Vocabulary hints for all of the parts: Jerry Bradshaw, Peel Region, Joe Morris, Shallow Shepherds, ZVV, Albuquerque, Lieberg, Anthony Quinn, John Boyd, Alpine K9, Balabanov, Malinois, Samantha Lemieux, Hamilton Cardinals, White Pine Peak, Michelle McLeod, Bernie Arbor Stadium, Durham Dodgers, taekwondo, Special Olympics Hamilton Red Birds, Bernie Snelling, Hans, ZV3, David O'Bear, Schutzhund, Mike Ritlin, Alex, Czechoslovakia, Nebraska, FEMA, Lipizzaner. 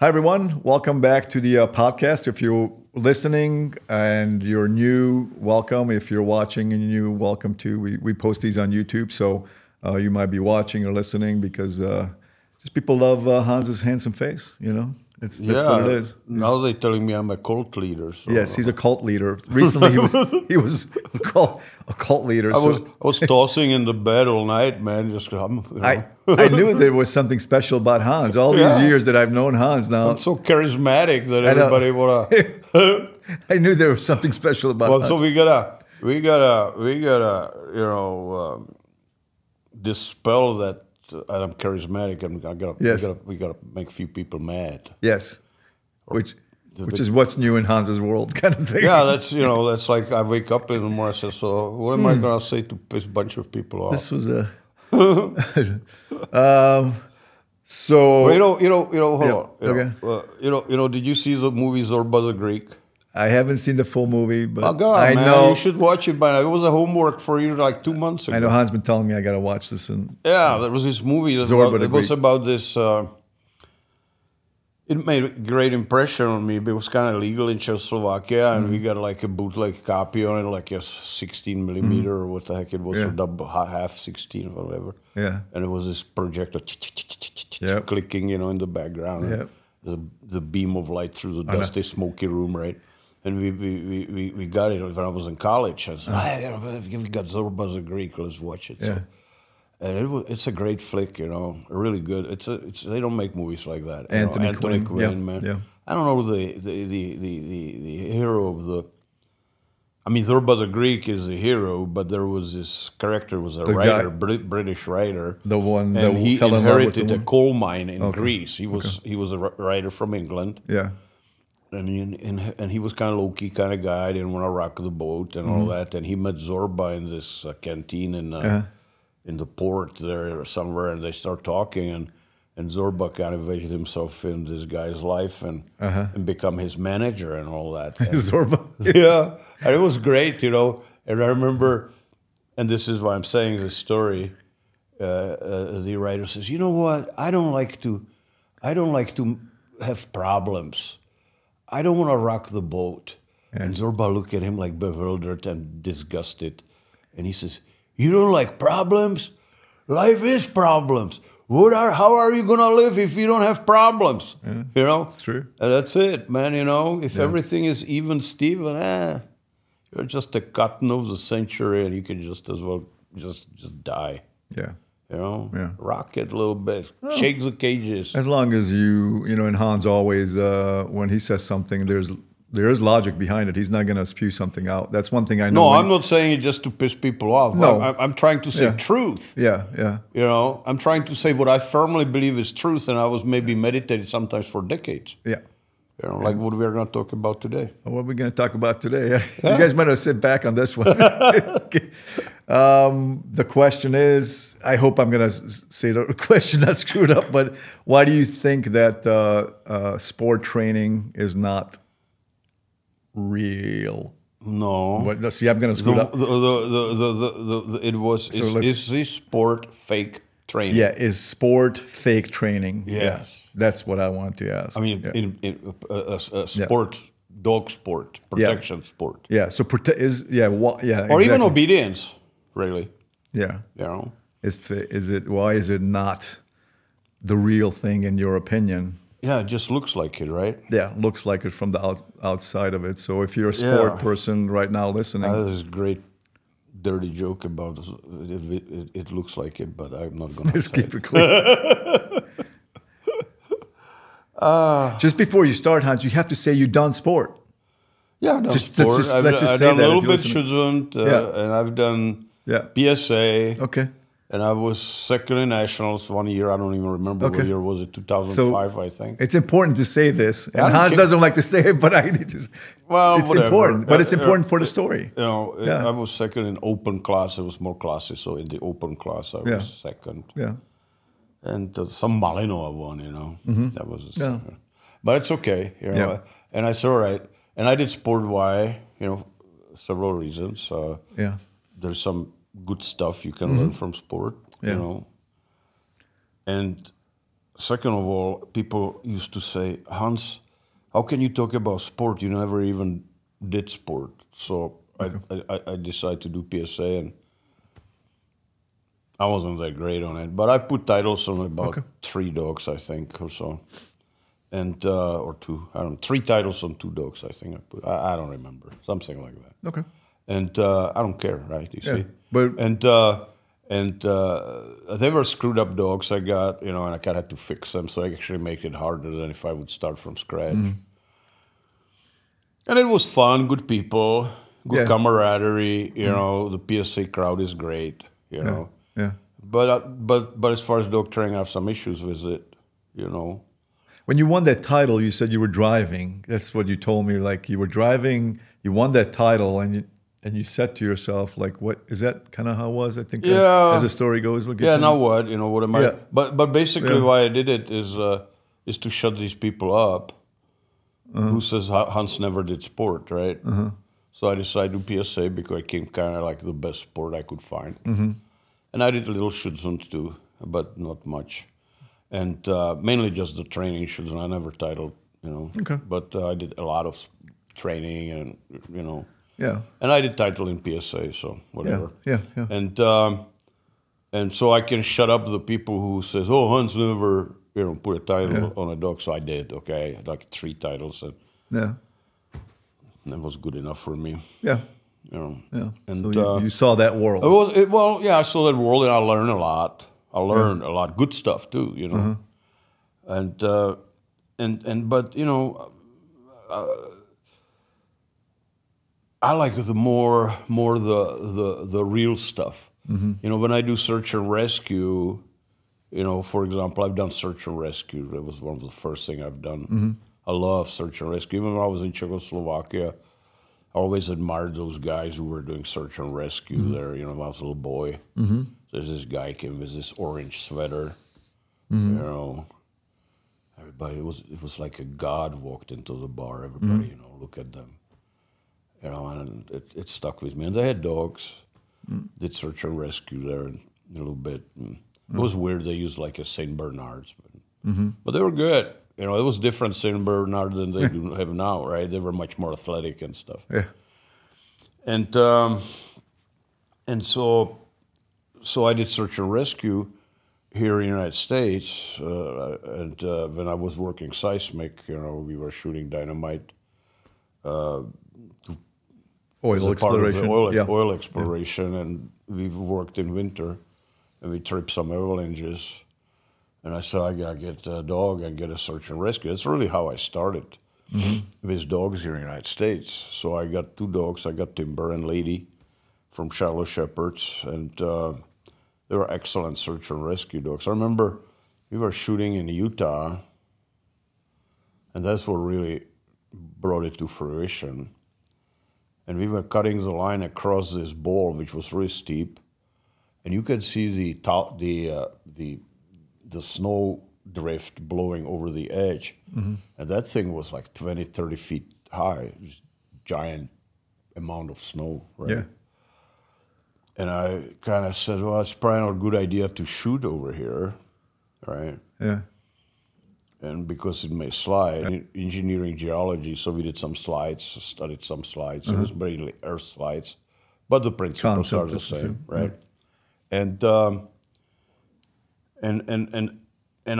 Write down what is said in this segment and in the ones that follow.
Hi, everyone. Welcome back to the podcast. If you're listening and you're new, welcome. If you're watching and you're new, welcome too. We post these on YouTube, so you might be watching or listening because just people love Hans's handsome face, you know? That's what it is. Now they're telling me I'm a cult leader. So. Yes, he's a cult leader. Recently, he was a cult leader. I was tossing in the bed all night, man. Just I knew there was something special about Hans. All these years that I've known Hans now. I'm so charismatic that everybody wanna. I knew there was something special about. Well, Hans. So we gotta, you know, dispel that. I'm charismatic, and we gotta make a few people mad. Yes, which is what's new in Hans's world, kind of thing. Yeah, that's like I wake up in the morning. I say, so what am I gonna say to piss a bunch of people off? This was a. So well, you know, hold on, did you see the movie Zorba the Greek? I haven't seen the full movie, but oh God, I know you should watch it by now. It was a homework for you like 2 months ago. I know Hans been telling me I got to watch this. And there was this movie that was about this. It made a great impression on me. It was kind of legal in Czechoslovakia, and we got like a bootleg copy on it, like a 16mm or what the heck it was, or double half 16 or whatever. Yeah, and it was this projector clicking, you know, in the background. Yeah, the beam of light through the dusty, smoky room, right? And we got it when I was in college. I said, we got Zorba the Greek, let's watch it. Yeah. So, and it's a great flick, you know, really good. They don't make movies like that. Anthony Quinn, man. Yeah. I don't know the hero of the. I mean, Zorba the Greek is the hero, but there was this character was a British writer. The one that he inherited a coal mine in Greece. He was a writer from England. Yeah. And he was kind of low-key kind of guy, didn't want to rock the boat and all that. And he met Zorba in this canteen in the port there or somewhere, and they start talking. And Zorba kind of envisioned himself in this guy's life and become his manager and all that. And, Zorba? Yeah. And it was great, you know. And I remember, and this is why I'm saying this story, the writer says, you know what, I don't like to have problems. I don't want to rock the boat. Yeah. And Zorba looked at him like bewildered and disgusted. And he says, you don't like problems? Life is problems. How are you going to live if you don't have problems? Yeah. You know? It's true. And that's it, man. You know, if everything is even, Steven, you're just a cotton of the century and you can just as well just die. Yeah. You know, rock it a little bit, shake the cages. As long as you know, and Hans always, when he says something, there is logic behind it. He's not going to spew something out. That's one thing I know. No, I'm not saying it just to piss people off. No. I'm trying to say truth. Yeah, yeah. You know, I'm trying to say what I firmly believe is truth, and I was maybe meditated sometimes for decades. Yeah. You know, like what we're going to talk about today. What we're going to talk about today. You guys might have sit back on this one. The question is, I hope I'm going to say the question not screwed up, but why do you think that sport training is not real? No. But, see, I'm going to screw it up. Is this sport fake training? Yeah, is sport fake training? Yes. Yeah. That's what I want to ask. I mean, in a sport, dog sport, protection sport. Yeah. So or even obedience, really. Yeah. You know, why is it not the real thing in your opinion? Yeah, it just looks like it, right? Yeah, looks like it from the outside of it. So if you're a sport person right now listening, that is great. Dirty joke about it looks like it, but I'm not going to. Let's keep it clean. Just before you start, Hans, you have to say you done sport. Yeah, I've done sport. Let's just say that. I've done a little bit Schutzhund, and I've done PSA. Okay. And I was second in nationals one year. I don't even remember what year was it, 2005, so I think. It's important to say this. And Hans doesn't like to say it, but I need to. Well, it's important. But it's important for the story. You know, I was second in open class. There was more classes. So in the open class, I was second. Yeah. And some Malinois won, you know. That was a second. But it's okay, you know. And I said, all right. And I did Sport Y, you know, several reasons. There's some good stuff you can learn from sport, you know. And Second of all, people used to say, Hans, how can you talk about sport? You never even did sport. So I decided to do PSA, and I wasn't that great on it. But I put titles on about 3 dogs, I think, or so. And, or 2, I don't know, 3 titles on 2 dogs, I think I put. I don't remember, something like that. Okay. And I don't care, right, you see? But and they were screwed up dogs I got, you know, and I kind of had to fix them, so I actually make it harder than if I would start from scratch. And it was fun, good people, good camaraderie, you know, the PSA crowd is great, you know. But as far as dog training, I have some issues with it, you know. When you won that title, you said you were driving. That's what you told me. Like, you were driving, you won that title, and you said to yourself, like, what is that kind of how it was? I think that, as the story goes, we'll get to now what? You know, what am I? But basically why I did it is to shut these people up who says Hans never did sport, right? So I decided to do PSA because I came kind of like the best sport I could find. And I did a little Schutzhund too, but not much. And mainly just the training issues, and I never titled, you know. But I did a lot of training, and you know. And I did title in PSA, so whatever. And so I can shut up the people who says, "Oh, Hans never, you know, put a title on a dog." So I did. Okay, I had like 3 titles, and that was good enough for me. You know. And so you saw that world. I saw that world, and I learned a lot. I learned a lot, good stuff too, you know, but you know, I like the more the real stuff. You know, when I do search and rescue, you know, for example, I've done search and rescue. That was one of the first things I've done. I love search and rescue. Even when I was in Czechoslovakia, I always admired those guys who were doing search and rescue there. You know, when I was a little boy. There's this guy came with this orange sweater, you know. Everybody, it was like a god walked into the bar. Everybody, you know, look at them, you know, and it stuck with me. And they had dogs, did search and rescue there a little bit. And it was weird. They used like a St. Bernard's, but they were good. You know, it was different St. Bernard than they do have now, right? They were much more athletic and stuff. And so. So I did search and rescue here in the United States, and when I was working seismic, you know, we were shooting dynamite. Oil exploration. Oil exploration, and we've worked in winter, and we tripped some avalanches, and I said, I gotta get a dog and get a search and rescue. That's really how I started with dogs here in the United States. So I got 2 dogs. I got Timber and Lady from Shallow Shepherds, and they were excellent search and rescue dogs. I remember we were shooting in Utah, and that's what really brought it to fruition. And we were cutting the line across this bowl, which was really steep, and you could see the snow drift blowing over the edge. And that thing was like 20, 30 feet high, giant amount of snow, right? And I kind of said, well, it's probably not a good idea to shoot over here, right? And because it may slide, engineering geology, so we did some slides, studied some slides. It was mainly earth slides, but the principles are the same, right? And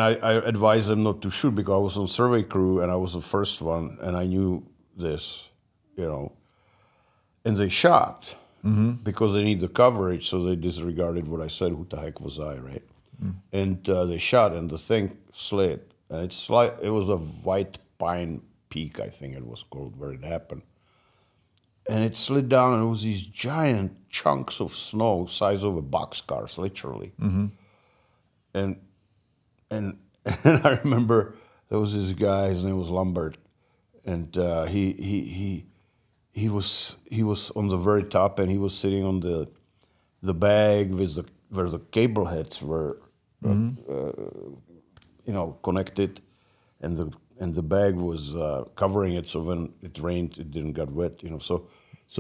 I advised them not to shoot because I was on survey crew and I was the first one, and I knew this, you know, and they shot. Because they need the coverage, so they disregarded what I said. Who the heck was I, right? And they shot, and the thing slid. And it's like it was a White Pine Peak, I think it was called, where it happened. And it slid down, and it was these giant chunks of snow, size of a boxcars, literally. And I remember there was this guy. His name was Lumbert, and he was on the very top, and he was sitting on the bag with the where the cable heads were, you know, connected, and the bag was covering it, so when it rained, it didn't get wet, you know. So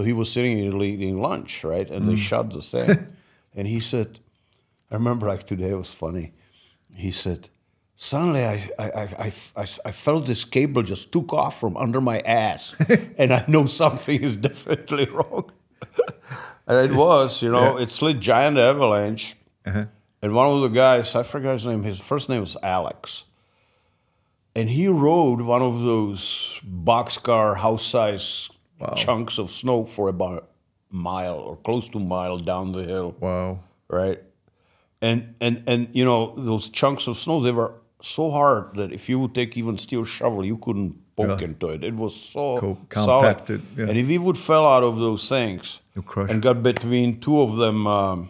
he was sitting and eating lunch, right? And they shot the thing, and he said, I remember like today it was funny. He said, Suddenly, I felt this cable just took off from under my ass, and I know something is definitely wrong. And it was, you know, it slid giant avalanche. And one of the guys, I forgot his name, his first name was Alex. And he rode one of those boxcar house-size chunks of snow for about a mile or close to a mile down the hill. Wow. Right? And you know, those chunks of snow, they were so hard that if you would take even steel shovel, you couldn't poke into it. It was so compacted. Solid. Yeah. And if he would fell out of those things and got between two of them,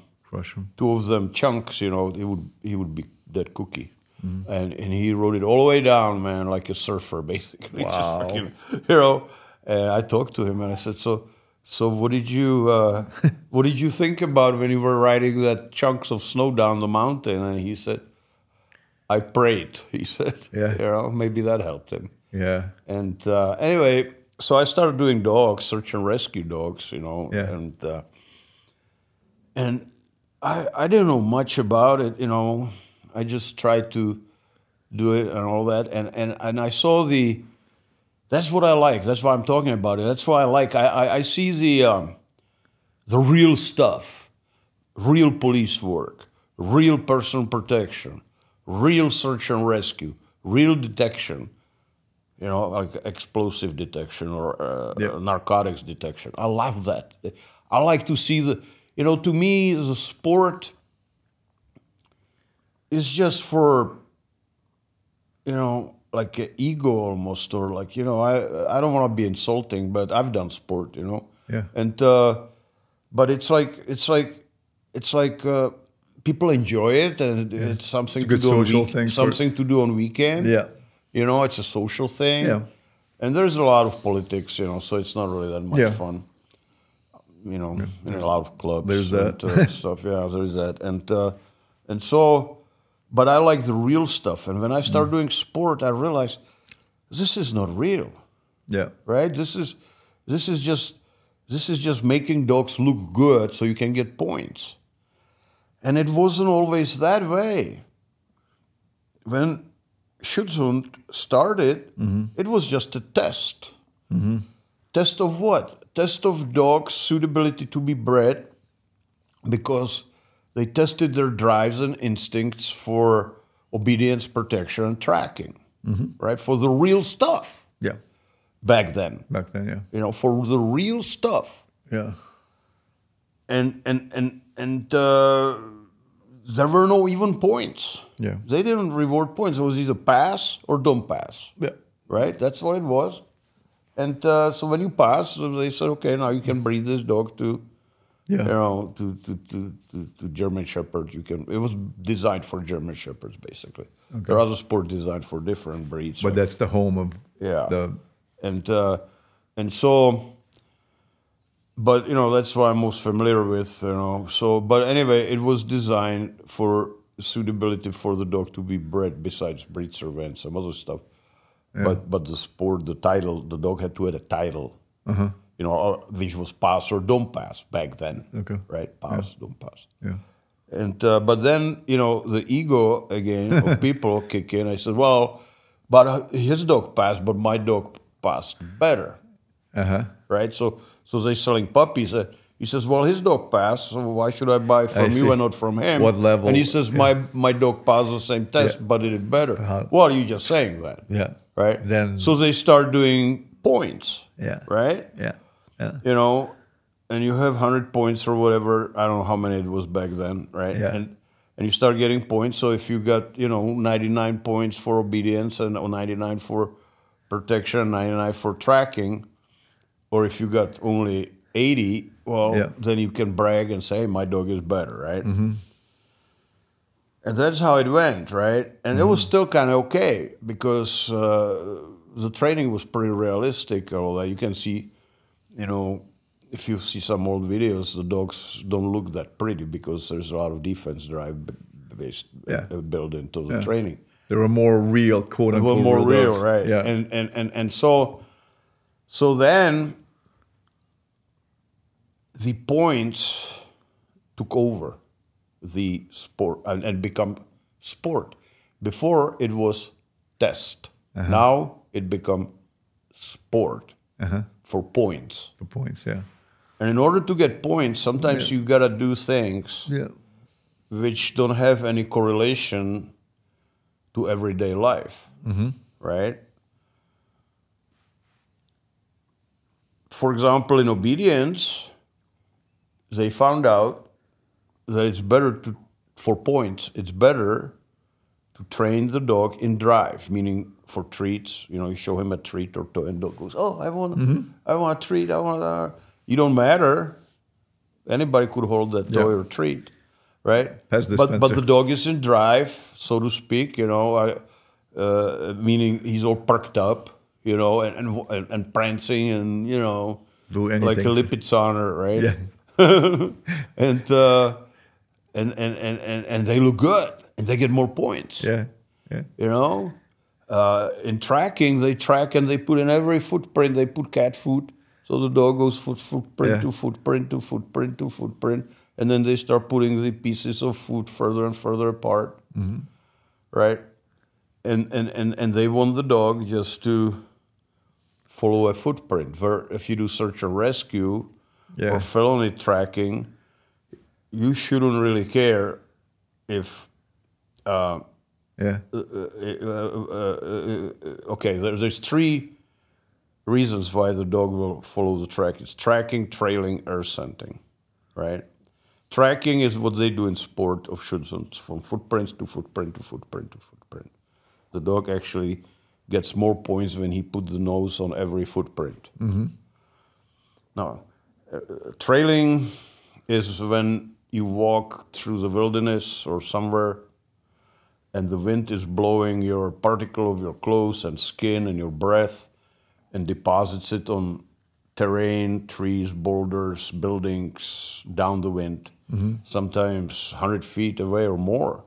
chunks, you know, he would be that cookie. And he rode it all the way down, man, like a surfer, basically. Just fucking, you know. And I talked to him and I said, so what did you think about when you were riding that chunks of snow down the mountain? And he said, I prayed. He said, you know, maybe that helped him. Yeah. And anyway, so I started doing dogs, search and rescue dogs, you know, and I didn't know much about it, you know. I just tried to do it and all that, and I saw the. That's what I like. That's why I'm talking about it. That's why I like. I see the real stuff, real police work, real personal protection, real search and rescue, real detection. You know, like explosive detection or narcotics detection. I love that. I like to see the. You know, to me, the sport. It's just for, you know, like an ego almost, or like, you know, I don't want to be insulting, but I've done sport, you know, and but it's like people enjoy it, and it's something to do on weekends, something to do on weekend, you know, it's a social thing, and there's a lot of politics, you know, so it's not really that much fun, you know, in a lot of clubs, there's that and, stuff, there's that, and so. But I like the real stuff. And when I started doing sport, I realized this is not real. Yeah. Right? This is just making dogs look good so you can get points. And it wasn't always that way. When Schutzhund started, it was just a test. Test of what? Test of dogs' suitability to be bred, because they tested their drives and instincts for obedience, protection, and tracking, right? For the real stuff. Yeah. Back then. Back then, yeah. You know, for the real stuff. Yeah. And there were no even points. Yeah. They didn't reward points. It was either pass or don't pass. Yeah. Right? That's what it was. And so when you pass, they said, okay, now you can breed this dog to... Yeah. You know, to German Shepherd, you can. It was designed for German Shepherds, basically. Okay. There are other sports designed for different breeds. But that's the home of the. And so, but you know, that's what I'm most familiar with. You know, so but anyway, it was designed for suitability for the dog to be bred. Besides breed surveillance, some other stuff. Yeah. But the sport, the title, the dog had to have a title. You know, which was pass or don't pass back then, right? Pass, don't pass. Yeah. And but then, you know, the ego again of people kick in. I said, well, but his dog passed, but my dog passed better, right? So they're selling puppies. He says, well, his dog passed, so why should I buy from you and not from him? What level? And he says, my dog passed the same test, but it did better. Well, you're just saying that, right? Then so they start doing points, right? Yeah. You know, and you have 100 points or whatever. I don't know how many it was back then, right? Yeah. And you start getting points. So if you got, you know, 99 points for obedience and 99 for protection, 99 for tracking, or if you got only 80, well, then you can brag and say, hey, my dog is better, right? And that's how it went, right? And it was still kind of okay because the training was pretty realistic. Although you can see... You know, if you see some old videos, the dogs don't look that pretty because there's a lot of defense drive based built into the training. They were more real, quote unquote. They were more real, dogs. Right? Yeah. And so then the points took over the sport and become sport Before it was test. Now it become sport for points. For points, yeah. And in order to get points, sometimes you gotta do things which don't have any correlation to everyday life, right? For example, in obedience, they found out that it's better to, for points, it's better to train the dog in drive, meaning for treats. You know, you show him a treat or toy, and dog goes, "Oh, I want a treat, I want a." You don't matter. Anybody could hold that toy or treat, right? But the dog is in drive, so to speak. You know, meaning he's all perked up. You know, and prancing, and you know, like a Lipizzaner, right? Yeah. and they look good, and they get more points. Yeah, yeah. You know, in tracking, they track and they put in every footprint. They put cat food, so the dog goes footprint to footprint to footprint to footprint, and then they start putting the pieces of food further and further apart, right? And they want the dog just to follow a footprint. Where if you do search and rescue or felony tracking, you shouldn't really care if okay, there's three reasons why the dog will follow the track. It's tracking, trailing, or scenting, right? Tracking is what they do in sport of Schutzhunds, from footprints to footprint to footprint to footprint. The dog actually gets more points when he puts the nose on every footprint. Now, trailing is when you walk through the wilderness or somewhere and the wind is blowing your particle of your clothes and skin and your breath and deposits it on terrain, trees, boulders, buildings, down the wind, sometimes 100 feet away or more.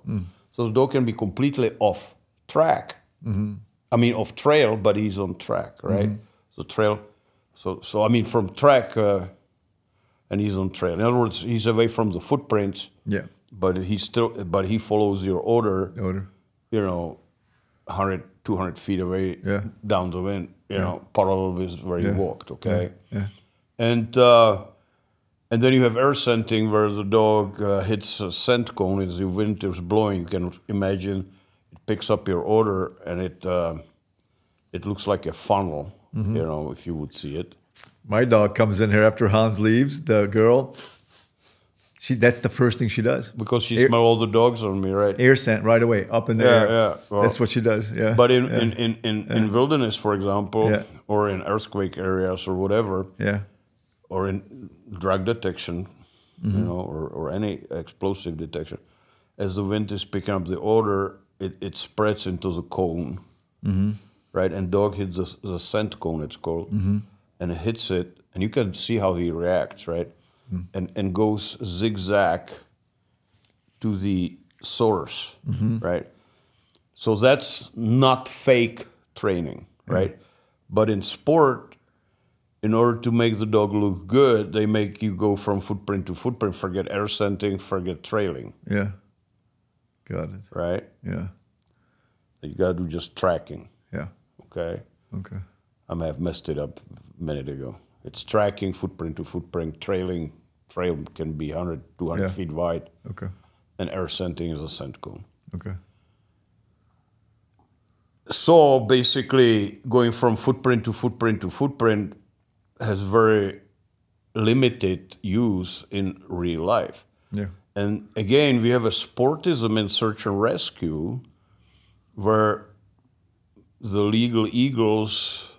So the dog can be completely off track. I mean, off trail, but he's on track, right? So trail, so I mean, from track, and he's on trail. In other words, he's away from the footprints. Yeah. But he still, but he follows your order. You know, 100, 200 feet away down the wind. You know, parallel with where you walked. Okay. And then you have air scenting, where the dog hits a scent cone as the wind is blowing. You can imagine. Picks up your order and it it looks like a funnel, you know, if you would see it. My dog comes in here after Hans leaves, the girl. That's the first thing she does. Because she smells all the dogs on me, right? Air scent right away, up in the air. Yeah, well, that's what she does, But in wilderness, for example, or in earthquake areas or whatever, or in drug detection, you know, or any explosive detection, as the wind is picking up the order, it spreads into the cone, right? And dog hits the scent cone, it's called, and it hits it, and you can see how he reacts, right? And goes zigzag to the source, right? So that's not fake training, right? But in sport, in order to make the dog look good, they make you go from footprint to footprint, forget air scenting, forget trailing. Yeah. Got it. Right? Yeah. You got to do just tracking. Yeah. Okay? Okay. I may have messed it up a minute ago. It's tracking, footprint to footprint, trailing. Trail can be 100, 200 feet wide. Okay. And air scenting is a scent cone. Okay. So basically, going from footprint to footprint to footprint has very limited use in real life. Yeah. And again, we have a sportism in search and rescue where the legal eagles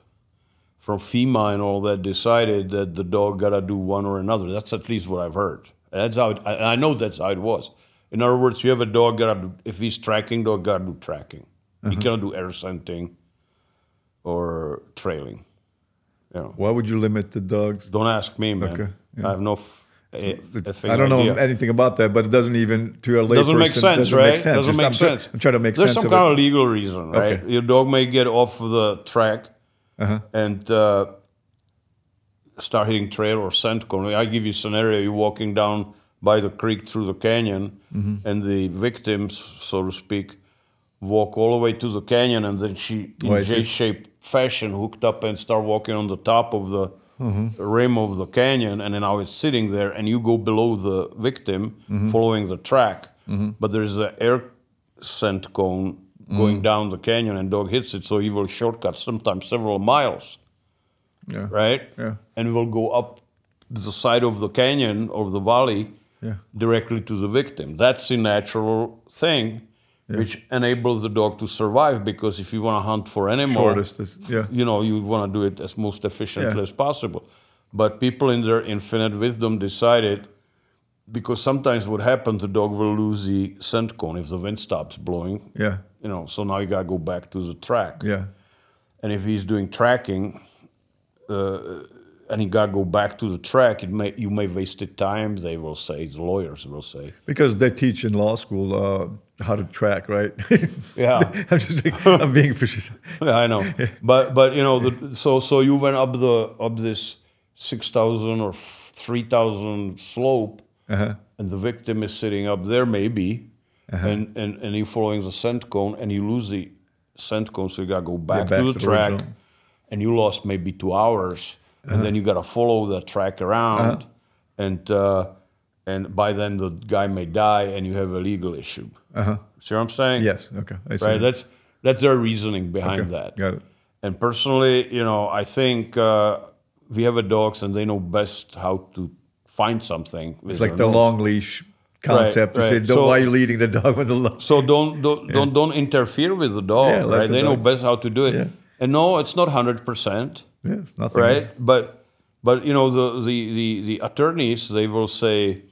from FEMA and all that decided that the dog got to do one or another. That's at least what I've heard. That's how I know that's how it was. In other words, you have a dog, if he's tracking, dog got to do tracking. He cannot do air scenting or trailing. You know. Why would you limit the dogs? Don't ask me, man. Okay. Yeah. I have no... I don't know anything about that, but it doesn't even to a layperson. Doesn't make sense, doesn't right? Make sense. Doesn't make sense. I'm trying to make sense of it. There's some kind of legal reason, right? Okay. Your dog may get off the track and start hitting trail or scent cone. I give you a scenario: you're walking down by the creek through the canyon, and the victims, so to speak, walk all the way to the canyon, and then she, in J-shaped fashion, hooked up and started walking on the top of the rim of the canyon, and then now it's sitting there, and you go below the victim, following the track, but there's an air scent cone going down the canyon, and dog hits it, so he will shortcut sometimes several miles, and will go up the side of the canyon or the valley directly to the victim. That's a natural thing, which enables the dog to survive, because if you want to hunt for animals, you know, you want to do it as most efficiently as possible. But people in their infinite wisdom decided, because sometimes what happens, the dog will lose the scent cone if the wind stops blowing. Yeah. You know, so now you got to go back to the track. Yeah. And if he's doing tracking, and you got to go back to the track, it may, you may waste the time, they will say, the lawyers will say. Because they teach in law school how to track, right? I'm just like, I'm being facetious. I know. But you know, so you went up this 6,000 or 3,000 slope, and the victim is sitting up there maybe, and you're following the scent cone, and you lose the scent cone, so you got to go back, back to the track, original. And you lost maybe 2 hours, and then you got to follow the track around, and by then the guy may die, and you have a legal issue. See what I'm saying? Yes. Okay. I see. Right. That's their reasoning behind that. Got it. And personally, you know, I think we have a dogs, and they know best how to find something. It's like the long leash concept. Right, You say, why are you leading the dog with the long? So don't interfere with the dog. Yeah, right? They know best how to do it. Yeah. And no, it's not 100%. Yeah, nothing. Right, is. But you know, the attorneys, they will say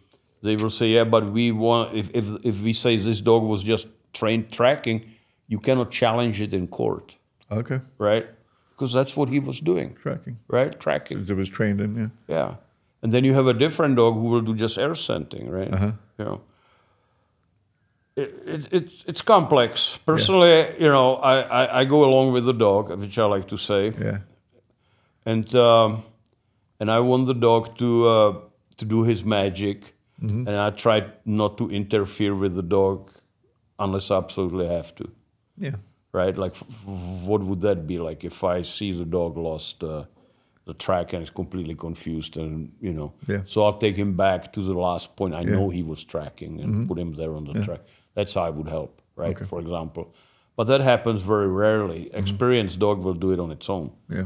yeah, but we want, if we say this dog was just trained tracking, you cannot challenge it in court. Okay. Right, because that's what he was doing. Tracking. Right, tracking. It was trained in yeah. And then you have a different dog who will do just air scenting, right? You know. It's complex. Personally, you know, I go along with the dog, which I like to say. Yeah. And I want the dog to do his magic, and I try not to interfere with the dog unless I absolutely have to. Yeah. Right? Like, what would that be like if I see the dog lost the track and is completely confused, and you know? Yeah. So I'll take him back to the last point I know he was tracking, and put him there on the track. That's how I would help, right? Okay. For example, but that happens very rarely. Experienced dog will do it on its own. Yeah.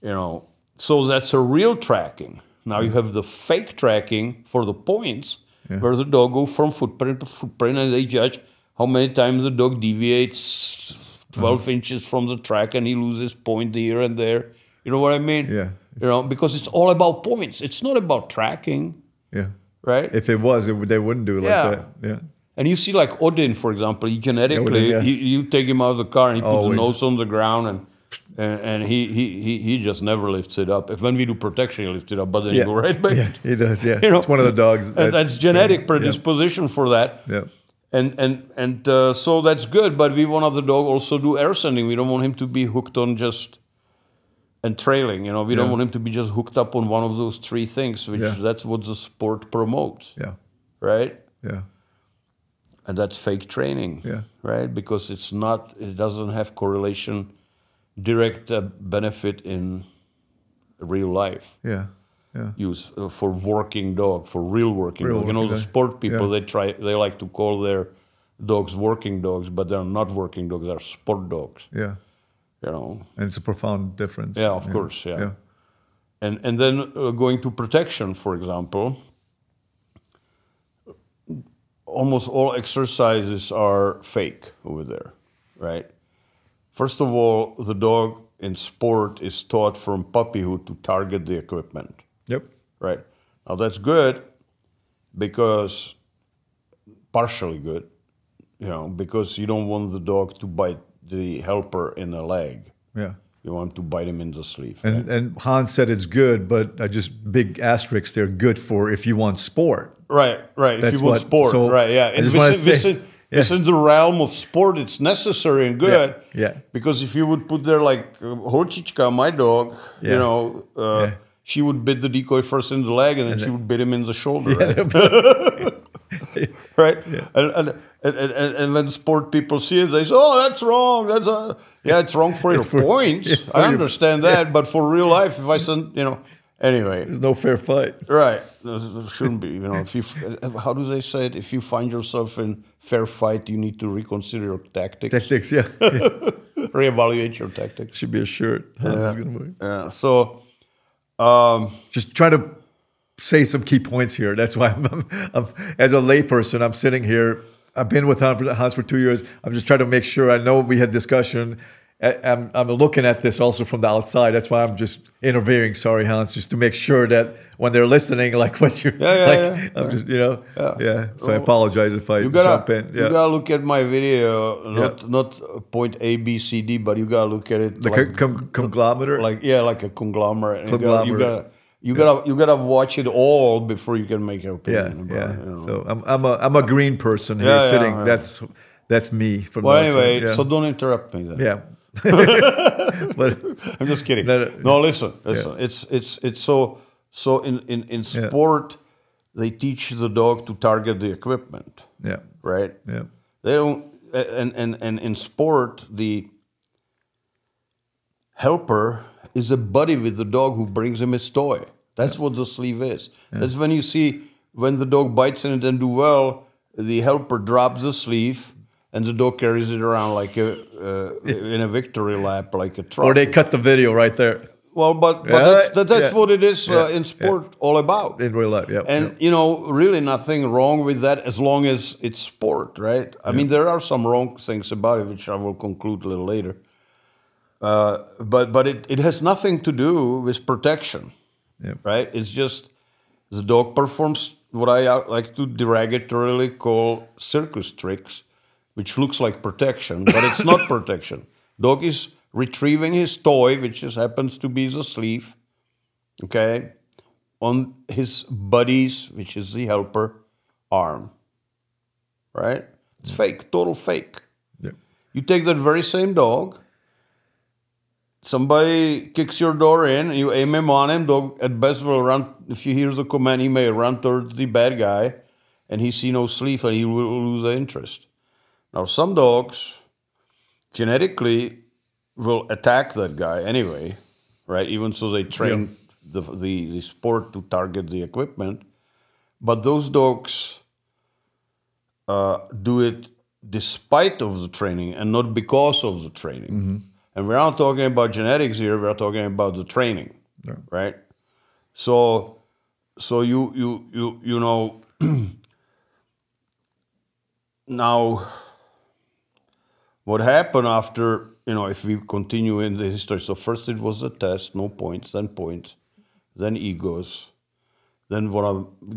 You know, so that's a real tracking. Now you have the fake tracking for the points, where the dog go from footprint to footprint, and they judge how many times the dog deviates 12 inches from the track, and he loses point here and there. You know what I mean? Yeah. You know, because it's all about points. It's not about tracking. Yeah. Right? If it was, they wouldn't do it like that. Yeah. And you see, like Odin, for example, he genetically, you take him out of the car, and he puts the nose on the ground, and he just never lifts it up. If when we do protection, he lifts it up, but then you go right back. Yeah, he does. Yeah, you know, it's one of the dogs. That's genetic predisposition for that. Yeah, and so that's good. But we want the dog also do air sending. We don't want him to be hooked on just and trailing. You know, we don't want him to be just hooked up on one of those three things, which that's what the sport promotes. Yeah, right. Yeah. And that's fake training. Yeah, right. Because it's not. It doesn't have correlation. Direct benefit in real life. Yeah, yeah. Use for working dog, for real working dog. You know, the sport people, they like to call their dogs working dogs, but they're not working dogs. They're sport dogs. Yeah, you know. And it's a profound difference. Yeah, of course. Yeah. And then going to protection, for example, almost all exercises are fake over there, right? First of all, the dog in sport is taught from puppyhood to target the equipment. Yep. Right. Now that's good because, partially good, you know, because you don't want the dog to bite the helper in the leg. Yeah. You want him to bite him in the sleeve. And, right? And Hans said it's good, but just big asterisks, they're good for if you want sport. Right, right. That's if you want sport. So right, yeah. I just want to say, yeah. It's in the realm of sport. It's necessary and good. Yeah. Yeah. Because if you would put there like Holchichka, my dog, you know, she would bit the decoy first in the leg, and then she would bit him in the shoulder. Yeah, right? right? Yeah. And then sport people see it, they say, oh, that's wrong. That's a, yeah, it's wrong for your points. Yeah, I understand that, yeah. But for real life, if I send, you know, anyway. There's no fair fight. Right. There shouldn't be, you know. If you, how do they say it? If you find yourself in fair fight, you need to reconsider your tactics. Tactics, yeah. Yeah. Reevaluate your tactics. Should be a shirt. Huh? Yeah. It's gonna work. Yeah. So, just try to say some key points here. That's why I'm as a layperson, I'm sitting here. I've been with Hans for 2 years. I'm just trying to make sure I know we had discussion. I'm looking at this also from the outside. That's why I'm just interviewing. Sorry, Hans, just to make sure that when they're listening, like what you're like, you know. So I apologize if I jump in. Yeah. You gotta look at my video, not point A, B, C, D, but you gotta look at it like conglomerate. Like like a conglomerate. You gotta watch it all before you can make an opinion. Yeah, about it, you know. So I'm a green person here sitting. Yeah. That's me. From anyway, so don't interrupt me then. Yeah, but, I'm just kidding. No, listen. Yeah. It's so in sport, they teach the dog to target the equipment. Yeah. Right. Yeah. They don't. And in sport, the helper is a buddy with the dog who brings him his toy. That's what the sleeve is. Yeah. That's when you see, when the dog bites in it and do well, the helper drops the sleeve and the dog carries it around like a, in a victory lap, like a trophy. Or they cut the video right there. Well, but that's what it is in sport all about. In real life, yeah. And, you know, really nothing wrong with that as long as it's sport, right? I mean, there are some wrong things about it, which I will conclude a little later. But it has nothing to do with protection, right? It's just the dog performs what I like to derogatorily call circus tricks, which looks like protection, but it's not protection. Dog is retrieving his toy, which just happens to be the sleeve, okay, on his buddy's, which is the helper, arm, right? It's fake, total fake. Yeah. You take that very same dog. Somebody kicks your door in, you aim him on him, dog at best will run, if you hear the command, he may run towards the bad guy, and he see no sleeve, and he will lose the interest. Now, some dogs genetically will attack that guy anyway, right? Even so, they train the sport to target the equipment, but those dogs do it despite of the training and not because of the training. Mm-hmm. And we're not talking about genetics here. We're talking about the training, right? So you know. Now, what happened after, you know, if we continue in the history? So first it was a test, no points, then points, then egos, then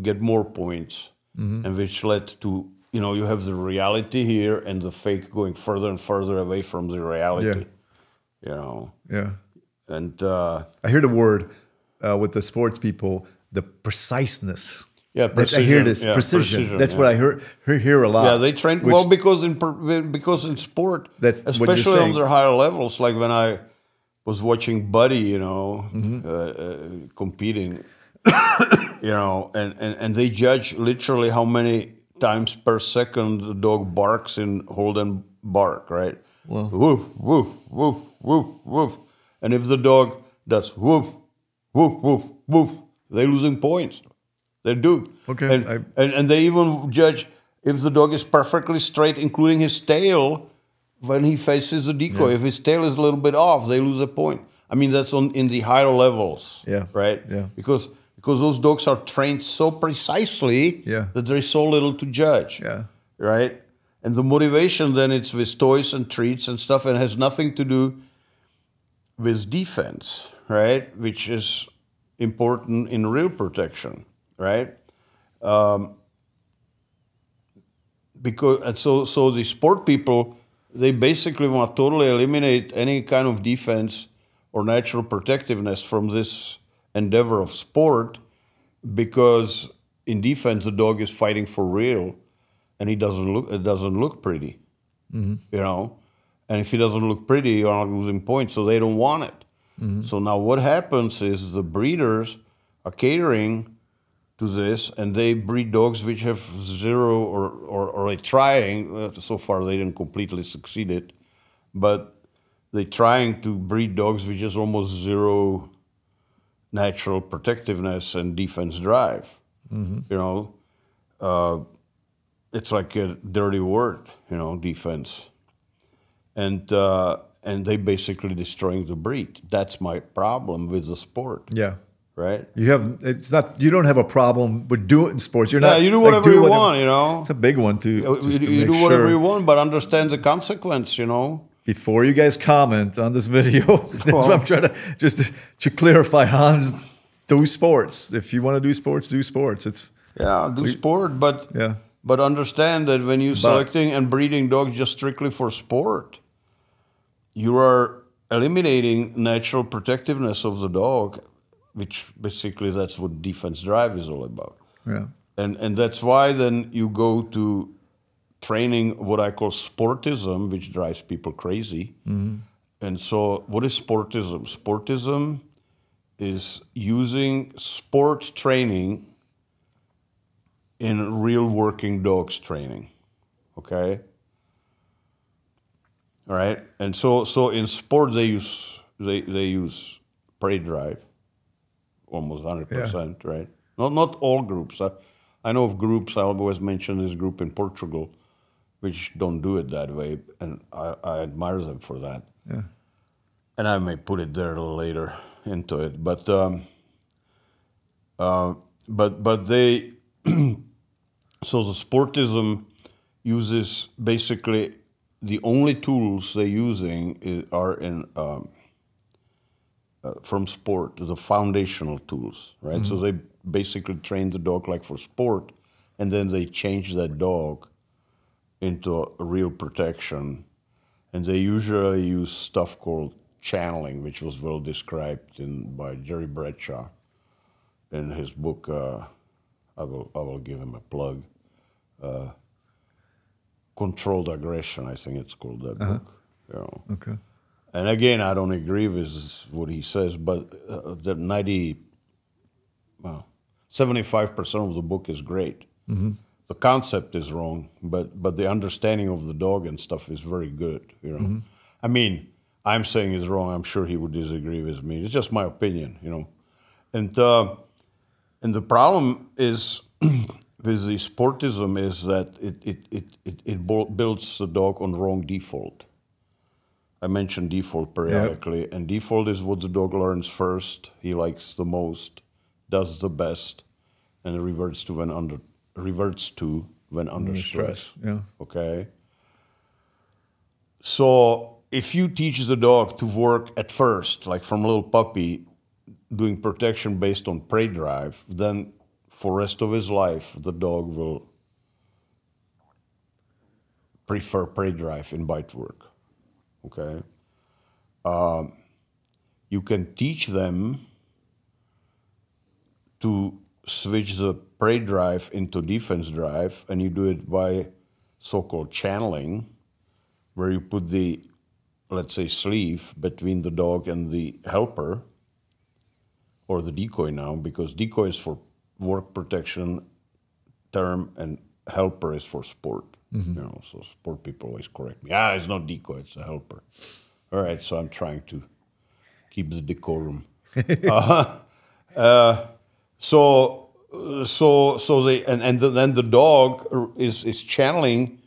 get more points, and which led to, you know, you have the reality here and the fake going further and further away from the reality. Yeah. You know, and I hear the word with the sports people, the preciseness. Yeah, precision. I hear this precision. That's what I hear a lot. Yeah, they train well because in sport, that's especially on their higher levels. Like when I was watching Buddy, you know, competing, you know, and they judge literally how many times per second the dog barks in hold and bark, right? Well, woof, woof, woof, woof, woof. And if the dog does woof, woof, woof, woof, they're losing points. They do. Okay. And they even judge if the dog is perfectly straight, including his tail, when he faces a decoy. Yeah. If his tail is a little bit off, they lose a point. I mean, that's in the higher levels. Yeah. Right? Yeah. Because those dogs are trained so precisely that there is so little to judge. Yeah. Right? And the motivation then it's with toys and treats and stuff, and has nothing to do with defense, right? Which is important in real protection, right? So the sport people, they basically want to totally eliminate any kind of defense or natural protectiveness from this endeavor of sport, because in defense the dog is fighting for real. And it doesn't look pretty, you know. And if it doesn't look pretty, you're not losing points, so they don't want it. So now what happens is the breeders are catering to this, and they breed dogs which have zero or are trying, so far they didn't completely succeed it, but they're trying to breed dogs which has almost zero natural protectiveness and defense drive. Mm-hmm. You know, it's like a dirty word, you know, defense. And they basically destroying the breed. That's my problem with the sport. Yeah. Right? You have, it's not, you don't have a problem with doing sports. You're not, you do whatever you want, you know. It's a big one to you do whatever you want, but understand the consequence, you know. Before you guys comment on this video, that's what I'm trying to just to clarify. Hans, do sports. If you want to do sports, do sports. It's do sport, but but understand that when you're selecting and breeding dogs just strictly for sport, you are eliminating natural protectiveness of the dog, which basically that's what defense drive is all about. Yeah. And that's why then you go to training what I call sportism, which drives people crazy. Mm-hmm. And so what is sportism? Sportism is using sport training in real working dogs training, okay? All right, and so in sport they use prey drive, almost 100%, right? Not all groups. I know of groups. I always mention this group in Portugal, which don't do it that way, and I admire them for that. Yeah, and I may put it there a little later into it, but they. So the sportism uses basically the only tools they're using are in from sport, the foundational tools, right? Mm-hmm. So they basically train the dog like for sport, and then they change that dog into a real protection, and they usually use stuff called channeling, which was well described by Jerry Bradshaw in his book. I will give him a plug. Controlled Aggression, I think it's called, that book. You know. Okay. And again, I don't agree with what he says, but the 75% of the book is great. Mm-hmm. The concept is wrong, but the understanding of the dog and stuff is very good. You know, mm-hmm. I mean, I'm saying it's wrong. I'm sure he would disagree with me. It's just my opinion, you know, and the problem is with the sportism is that it builds the dog on wrong default. I mentioned default periodically, and default is what the dog learns first, he likes the most, does the best, and reverts to when under stress. Yeah. Okay. So if you teach the dog to work at first, like from a little puppy, doing protection based on prey drive, then for the rest of his life, the dog will prefer prey drive in bite work, okay? You can teach them to switch the prey drive into defense drive, and you do it by so-called channeling, where you put the, let's say, sleeve between the dog and the helper, or the decoy now, because decoy is for work protection term and helper is for sport. Mm-hmm. You know, so sport people always correct me. Ah, it's not decoy, it's a helper. All right, so I'm trying to keep the decorum. So then the dog is channeling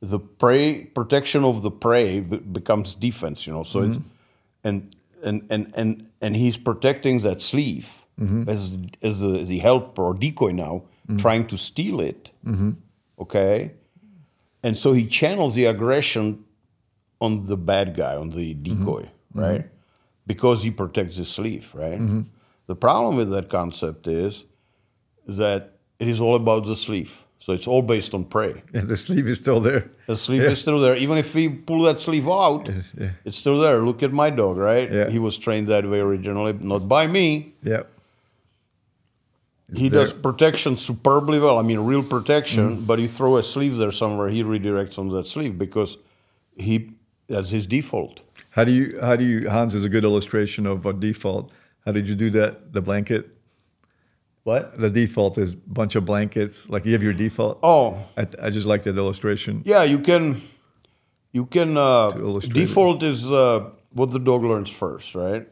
the prey, protection of the prey becomes defense. You know, so mm-hmm. And he's protecting that sleeve. Mm-hmm. As the helper or decoy now, mm-hmm. trying to steal it, mm-hmm. okay? And so he channels the aggression on the bad guy, on the decoy, mm-hmm. right? Mm-hmm. Because he protects his sleeve, right? Mm-hmm. The problem with that concept is that it is all about the sleeve. So it's all based on prey. Yeah, the sleeve is still there. The sleeve is still there. Even if we pull that sleeve out, it's still there. Look at my dog, right? Yeah. He was trained that way originally, not by me. Yeah. He does protection superbly well. I mean, real protection, but you throw a sleeve there somewhere, he redirects on that sleeve because that's his default. How do you, Hans is a good illustration of a default. How did you do that? The blanket? What? The default is a bunch of blankets. Like you have your default. Oh. I just like that illustration. Yeah, you can default is what the dog learns first, right?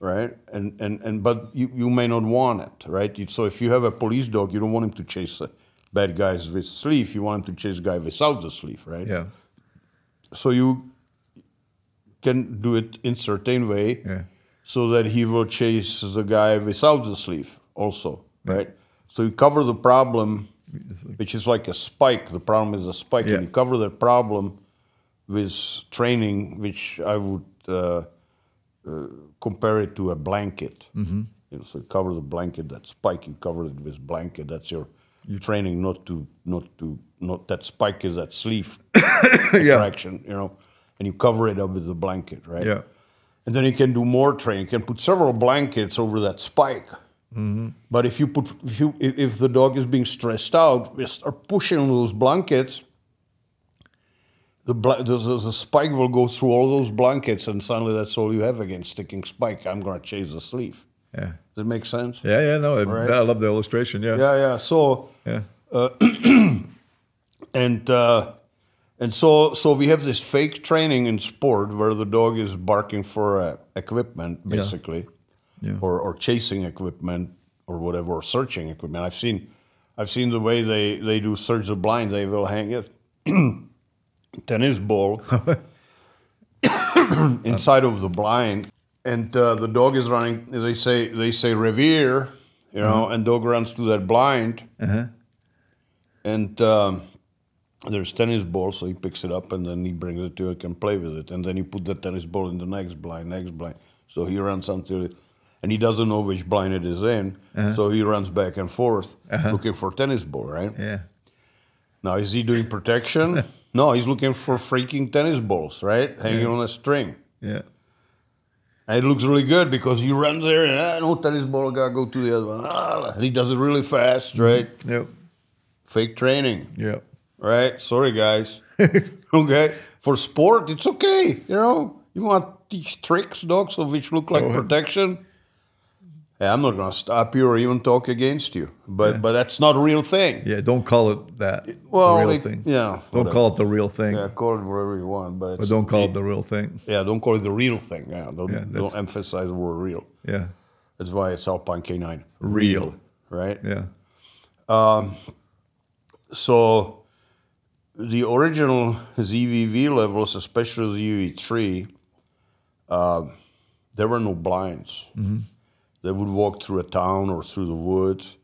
Right? And but you may not want it, right? So if you have a police dog, you don't want him to chase bad guys with sleeve. You want him to chase guy without the sleeve, right? Yeah. So you can do it in certain way, yeah, so that he will chase the guy without the sleeve also, yeah, right? So you cover the problem, which is like a spike. The problem is a spike, yeah, and you cover that problem with training, which I would compare it to a blanket. Mm-hmm. You know, so you cover the blanket, that spike. You cover it with blanket. That's your training, not that spike is that sleeve attraction, yeah, you know, and you cover it up with a blanket, right? Yeah. And then you can do more training. You can put several blankets over that spike. Mm-hmm. But if the dog is being stressed out, we start pushing on those blankets. The spike will go through all those blankets, and suddenly that's all you have again, sticking spike. I'm going to chase the sleeve. Yeah. Does it make sense? Yeah, yeah, no, right? I love the illustration. Yeah, yeah, yeah. So, yeah, and so we have this fake training in sport where the dog is barking for equipment, basically, yeah. Yeah. Or chasing equipment or whatever, or searching equipment. I've seen the way they do search the blind. They will hang it. Tennis ball inside of the blind, and the dog is running. They say revere, you know, and dog runs to that blind, and there's tennis ball, so he picks it up and then he brings it to it and play with it, and then he put the tennis ball in the next blind, so he runs until it, and he doesn't know which blind it is in, so he runs back and forth looking for tennis ball, right? Yeah. Now is he doing protection? No, he's looking for freaking tennis balls, right? Hanging on a string. Yeah. And it looks really good because he runs there and, no tennis ball, I got to go to the other one. And he does it really fast, right? Yep. Fake training. Yep. Right? Sorry, guys. Okay. For sport, it's okay. You know, you want to teach tricks, dogs, which look like protection. Hey, I'm not going to stop you or even talk against you, but that's not a real thing. Yeah, don't call it that. Well, the real thing. Yeah, don't call it the real thing. Yeah, call it whatever you want, but don't call it the real thing. Yeah, don't call it the real thing. Yeah, don't emphasize the word real. Yeah, that's why it's Alpine K9. Real, right? Yeah. So the original ZVV levels, especially ZV3, there were no blinds. Mm-hmm. They would walk through a town or through the woods,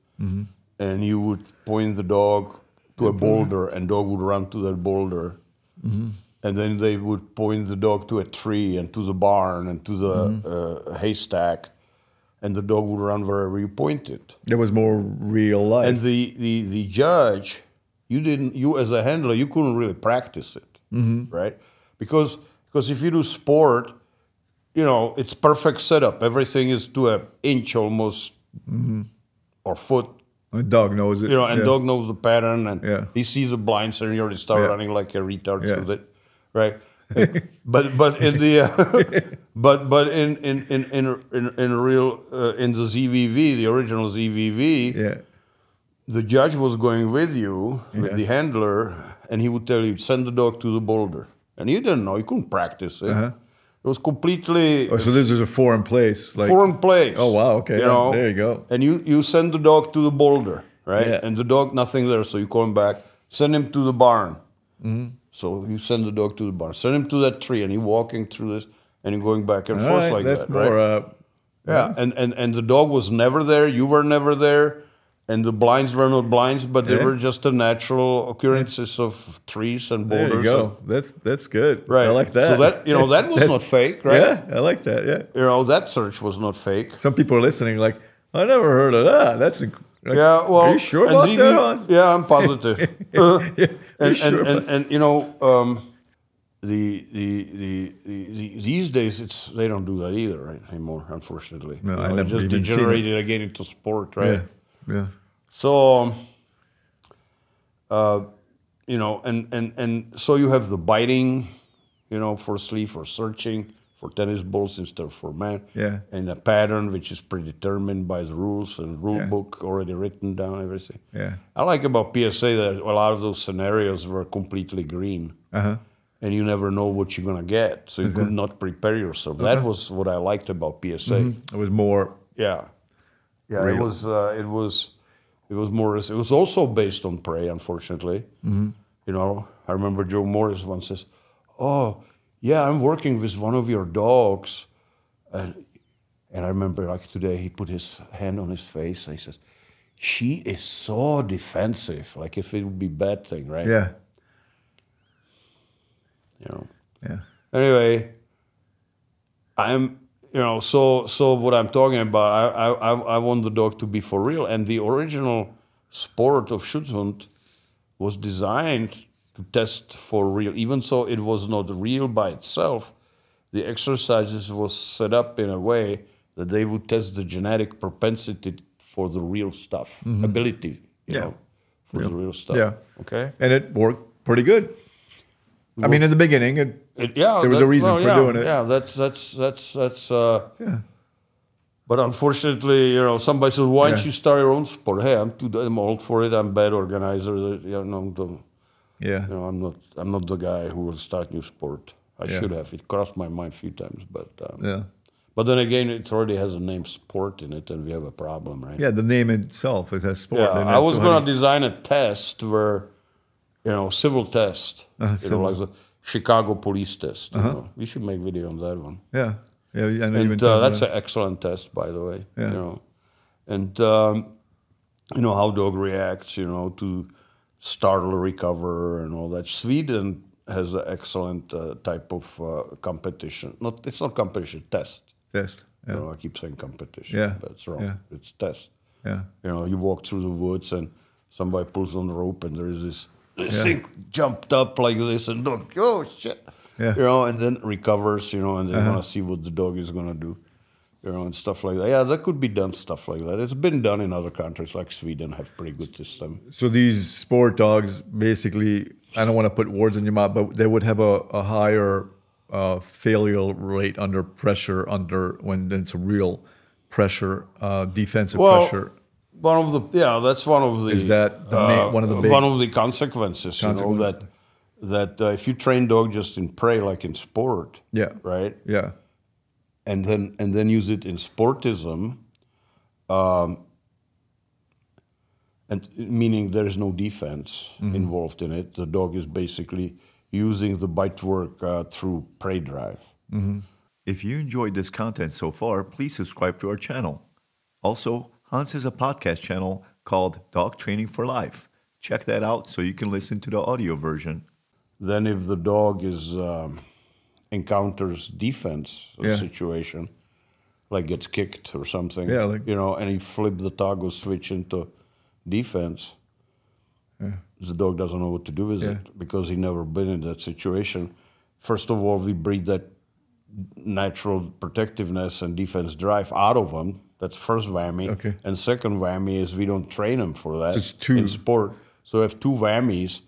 and you would point the dog to a boulder, and dog would run to that boulder. Mm-hmm. And then they would point the dog to a tree and to the barn and to the haystack, and the dog would run wherever you pointed. There was more real life. And the judge, you as a handler, you couldn't really practice it, right? Because if you do sport, you know, it's perfect setup. Everything is to an inch almost, or foot. And dog knows it. You know, and dog knows the pattern, and he sees the blinds, and you already start running like a retard with it, right? but in the ZVV, the original ZVV, the judge was going with you, with the handler, and he would tell you, send the dog to the boulder, and you didn't know, you couldn't practice it. It was completely... Oh, so this is a foreign place. Like, foreign place. Oh, wow, okay. You know, there you go. And you send the dog to the boulder, right? Yeah. And the dog, nothing there, so you call him back. Send him to the barn. So you send the dog to the barn. Send him to that tree, and he's walking through this, and he's going back and forth like that, more, right? Yeah, and the dog was never there. You were never there. And the blinds were not blinds, but they were just the natural occurrences of trees and boulders. There you go. That's good. Right. I like that. So that, you know, that was not fake, right? Yeah, I like that, yeah. You know, that search was not fake. Some people are listening like, I never heard of that. That's like, yeah, well, are you sure about that? Yeah, I'm positive. And you know, these days they don't do that either, right, anymore, unfortunately. No, I never even degenerated again into sport, right? Yeah. Yeah. So, you know, and so you have the biting, you know, for sleeve, for searching, for tennis balls instead of for men. Yeah. And a pattern which is predetermined by the rules and rule book already written down, everything. Yeah. I like about PSA that a lot of those scenarios were completely green. Uh-huh. And you never know what you're going to get. So you could not prepare yourself. That was what I liked about PSA. Mm-hmm. It was more... Yeah. Yeah, real. It was also based on prey, unfortunately. Mm-hmm. You know, I remember Joe Morris once says, "Oh, yeah, I'm working with one of your dogs," and I remember like today he put his hand on his face and he says, "She is so defensive," like if it would be a bad thing, right? Yeah. You know. Yeah. Anyway, so what I'm talking about, I want the dog to be for real. And the original sport of Schutzhund was designed to test for real. Even so, it was not real by itself. The exercises was set up in a way that they would test the genetic propensity for the real stuff, ability, you know, for the real stuff. Yeah. Okay. And it worked pretty good. I mean, in the beginning, there was a reason for doing it. Yeah, that's. But unfortunately, you know, somebody says, "Why don't you start your own sport?" Hey, I'm old for it. I'm a bad organizer. You know, I'm not the guy who will start new sport. I should have. It crossed my mind a few times, but But then again, it already has a name sport in it, and we have a problem, right? Yeah, the name itself, it has sport. Yeah, I was going to design a test where. You know, civil test, like the Chicago police test. You know? We should make video on that one. Yeah, yeah, I know. And that's an excellent test, by the way. Yeah. You know, and you know how dog reacts. You know, to startle, recover, and all that. Sweden has an excellent type of competition. It's not competition. Test. Test. Yeah. You know, I keep saying competition. Yeah, but it's wrong. Yeah. It's test. Yeah. You know, you walk through the woods and somebody pulls on the rope, and there is this. Sink jumped up like this and look, oh shit, you know, and then recovers, you know, and they want to see what the dog is going to do, you know, and stuff like that. Yeah, that could be done, stuff like that. It's been done in other countries like Sweden have pretty good system. So these sport dogs basically, I don't want to put words in your mouth, but they would have a higher failure rate under pressure, when it's real pressure, defensive pressure. One of the that's one of the one of the consequences, you know, that if you train dog just in prey like in sport, and then use it in sportism, and meaning there is no defense involved in it. The dog is basically using the bite work through prey drive. If you enjoyed this content so far, please subscribe to our channel. Also, Hans has a podcast channel called Dog Training for Life. Check that out so you can listen to the audio version. Then if the dog is encounters defense situation, like gets kicked or something, you know, and he flips the toggle switch into defense, the dog doesn't know what to do with it because he never been in that situation. First of all, we breed that natural protectiveness and defense drive out of him. That's first whammy. Okay. And second whammy is we don't train them for that in sport. So we have two whammies.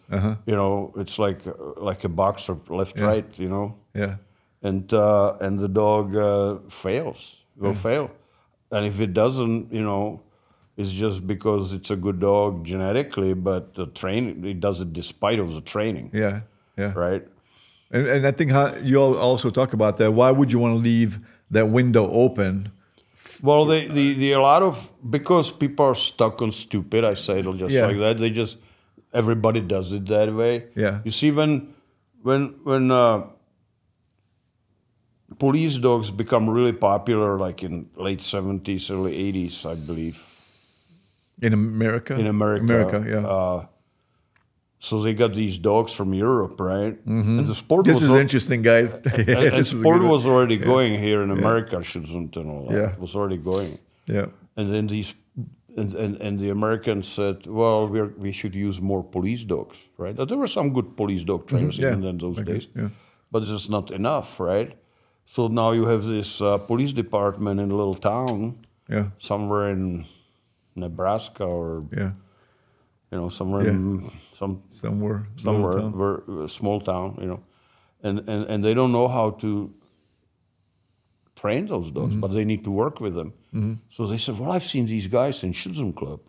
You know, it's like a boxer, left, right, you know. Yeah. And the dog fails, will fail. And if it doesn't, you know, it's just because it's a good dog genetically, but the training, it does it despite of the training. Yeah, yeah. Right? And I think you all also talk about that. Why would you want to leave that window open? Well, because people are stuck on stupid, I say it just like that. They just, everybody does it that way. Yeah. You see, when police dogs become really popular, like in late 70s, early 80s, I believe. In America? In America. America, yeah. So they got these dogs from Europe, right? And the sport interesting, guys. And sport was already going here in America, Schutzhund and all that. Yeah. It was already going. Yeah. And then the Americans said, well, we should use more police dogs, right? There were some good police dog trainers even in those days. Yeah. But it's just not enough, right? So now you have this police department in a little town somewhere in Nebraska or... Yeah. You know, somewhere, in somewhere, a small town. You know, and they don't know how to train those dogs, but they need to work with them. So they said, well, I've seen these guys in Schutzhund Club.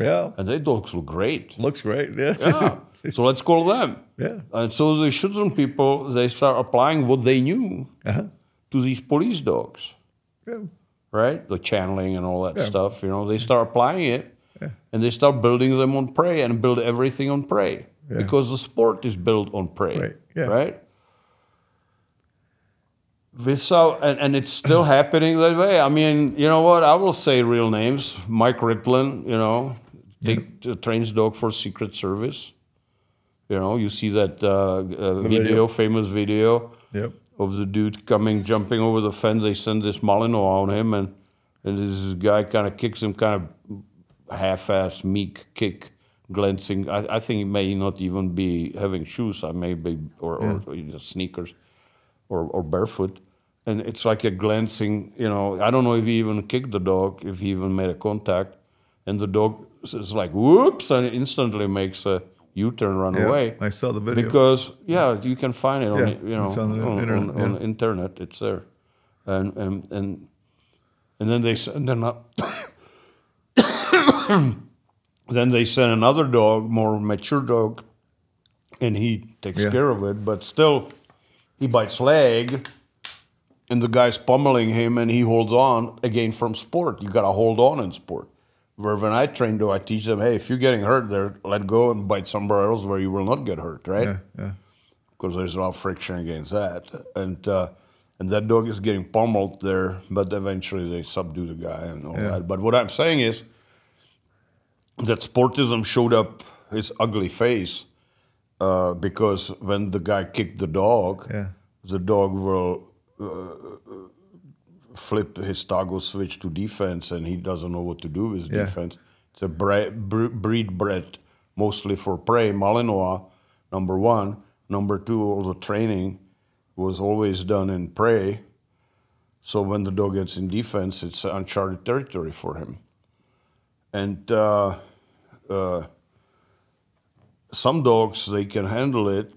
Yeah. And their dogs look great. Looks great, yeah. Yeah. So let's call them. Yeah. And so the Schutzhund people, they start applying what they knew to these police dogs. Yeah. Right? The channeling and all that stuff, you know, they start applying it and they start building them on prey and build everything on prey because the sport is built on prey, right? Right? And it's still happening that way. I mean, you know what? I will say real names. Mike Ritlin, you know, trains dog for Secret Service. You know, you see that famous video of the dude jumping over the fence. They send this Malinois on him, and this guy kind of kicks him, kind of half-ass, meek kick, glancing. I think he may not even be having shoes. I may be, or you know, sneakers, or barefoot. And it's like a glancing, you know, I don't know if he even kicked the dog, if he even made a contact. And the dog is like, whoops, and it instantly makes a U-turn, run away. I saw the video. Because, you can find it on, you know, on the internet. It's there. And then they send another dog, more mature dog, and he takes care of it. But still, he bites leg, and the guy's pummeling him, and he holds on, again, from sport. You got to hold on in sport. Where when I train, though, I teach them, hey, if you're getting hurt there, let go and bite somewhere else where you will not get hurt, right? Yeah, yeah. Because there's a lot of friction against that. And that dog is getting pummeled there, but eventually they subdue the guy and all that. But what I'm saying is that sportism showed up its ugly face because when the guy kicked the dog, the dog will... flip his toggle switch to defense, and he doesn't know what to do with defense. It's a breed bred mostly for prey, Malinois, number one. Number two, all the training was always done in prey. So when the dog gets in defense, it's uncharted territory for him. And some dogs, they can handle it,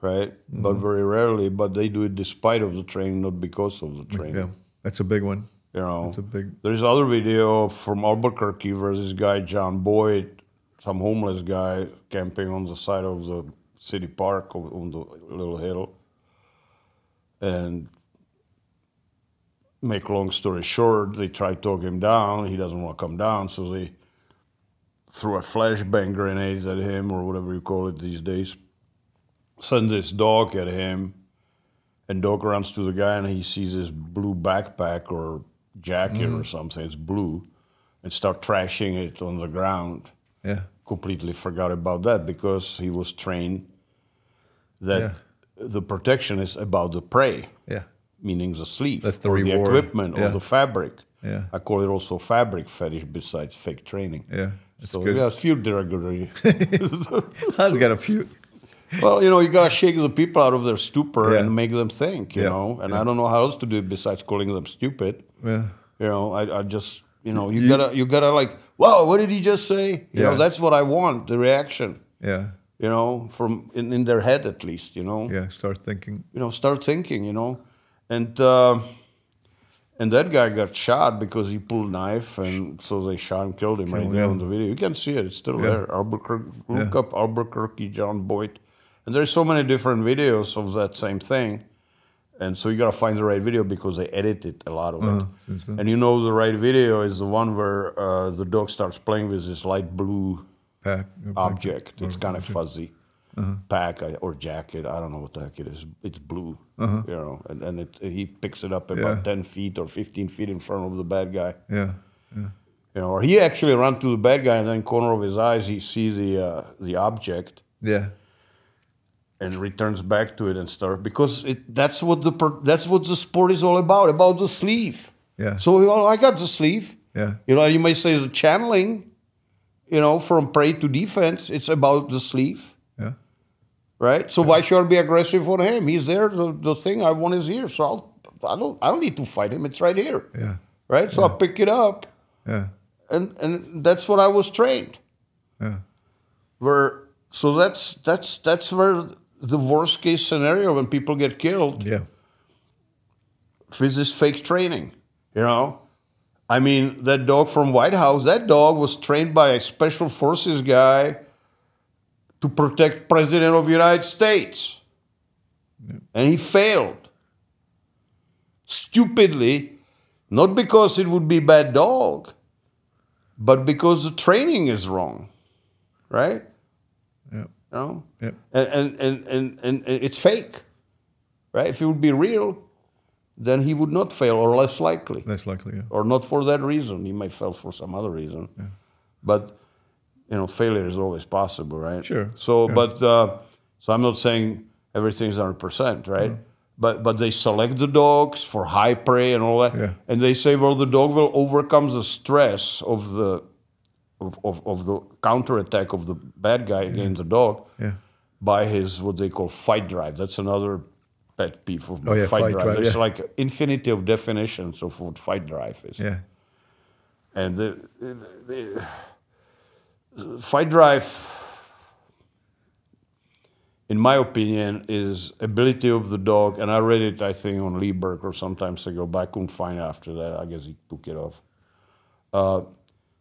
right? But very rarely, but they do it despite of the training, not because of the training. Yeah. That's a big one. You know, that's a big... There's other video from Albuquerque where this guy, John Boyd, some homeless guy camping on the side of the city park on the little hill. And make long story short, they try to talk him down. He doesn't want to come down, so they threw a flashbang grenade at him or whatever you call it these days. Send this dog at him. And dog runs to the guy, and he sees his blue backpack or jacket or something. It's blue. And start trashing it on the ground. Yeah. Completely forgot about that because he was trained that the protection is about the prey. Yeah. Meaning the sleeve. That's the reward. The equipment or the fabric. Yeah. I call it also fabric fetish besides fake training. Yeah. So we got a few derogatory. I've got a few. Well, you know, you gotta shake the people out of their stupor and make them think, you know. And I don't know how else to do it besides calling them stupid. Yeah. You know, I just, you know, you gotta like, wow, what did he just say? You know, that's what I want, the reaction. Yeah. You know, from in their head at least, you know. Yeah, start thinking. You know, start thinking, you know. And that guy got shot because he pulled a knife, and so they shot and killed him right there on the video. You can see it, it's still there. Albuquerque, look up Albuquerque, John Boyd. And there's so many different videos of that same thing. And so you got to find the right video because they edited a lot of it. And you know the right video is the one where the dog starts playing with this light blue object. It's kind of fuzzy. Pack or jacket. I don't know what the heck it is. It's blue. You know, and he picks it up about 10 feet or 15 feet in front of the bad guy. Yeah, yeah. You know, or he actually ran to the bad guy, and then corner of his eyes, he sees the object. Yeah. And returns back to it and starts, because that's what the sport is all about the sleeve. Yeah. So I got the sleeve. Yeah. You know, you may say the channeling, you know, from prey to defense, it's about the sleeve. Yeah. Right. So why should I be aggressive on him? He's there. The thing I want is here. So I don't need to fight him. It's right here. Yeah. Right. So I pick it up. Yeah. And that's what I was trained. Yeah. So that's where the worst case scenario when people get killed with this fake training, you know? I mean, that dog from White House, that dog was trained by a special forces guy to protect President of the United States. Yeah. And he failed. Stupidly, not because it would be bad dog, but because the training is wrong, right? Yeah. You know? Yeah. And it's fake, right? If it would be real, then he would not fail, or less likely. Less likely, yeah. Or not for that reason. He may fail for some other reason. Yeah. But, you know, failure is always possible, right? Sure. So, yeah. But, so I'm not saying everything's 100%, right? Yeah. But they select the dogs for high prey and all that. Yeah. And they say, well, the dog will overcome the stress of the the counterattack of the bad guy against the dog by his, what they call, fight drive. That's another pet peeve of fight drive. There's like an infinity of definitions of what fight drive is. Yeah. And the fight drive, in my opinion, is ability of the dog, and I read it, I think, on Lieberg or sometimes ago, but I couldn't find it after that. I guess he took it off.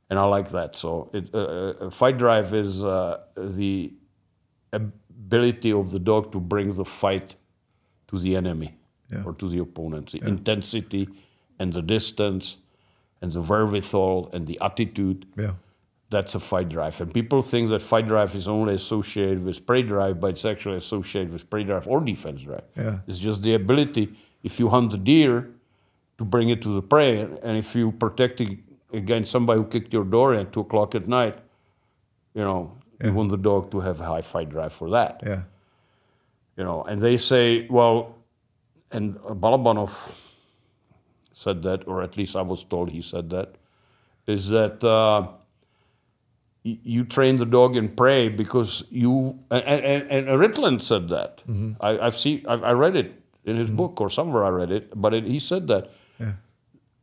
And I like that. So fight drive is the ability of the dog to bring the fight to the enemy or to the opponent. The intensity and the distance and the wherewithal and the attitude. Yeah. That's a fight drive. And people think that fight drive is only associated with prey drive, but it's actually associated with prey drive or defense drive. Yeah. It's just the ability, if you hunt the deer, to bring it to the prey. And if you protect it against somebody who kicked your door at 2 o'clock at night, you know, you want the dog to have a high fight drive for that. Yeah. You know, and they say, well, and Balabanov said that, or at least I was told he said that, is that... you train the dog in prey because you and Ritland said that. Mm-hmm. I read it in his book or somewhere I read it, but he said that. Yeah.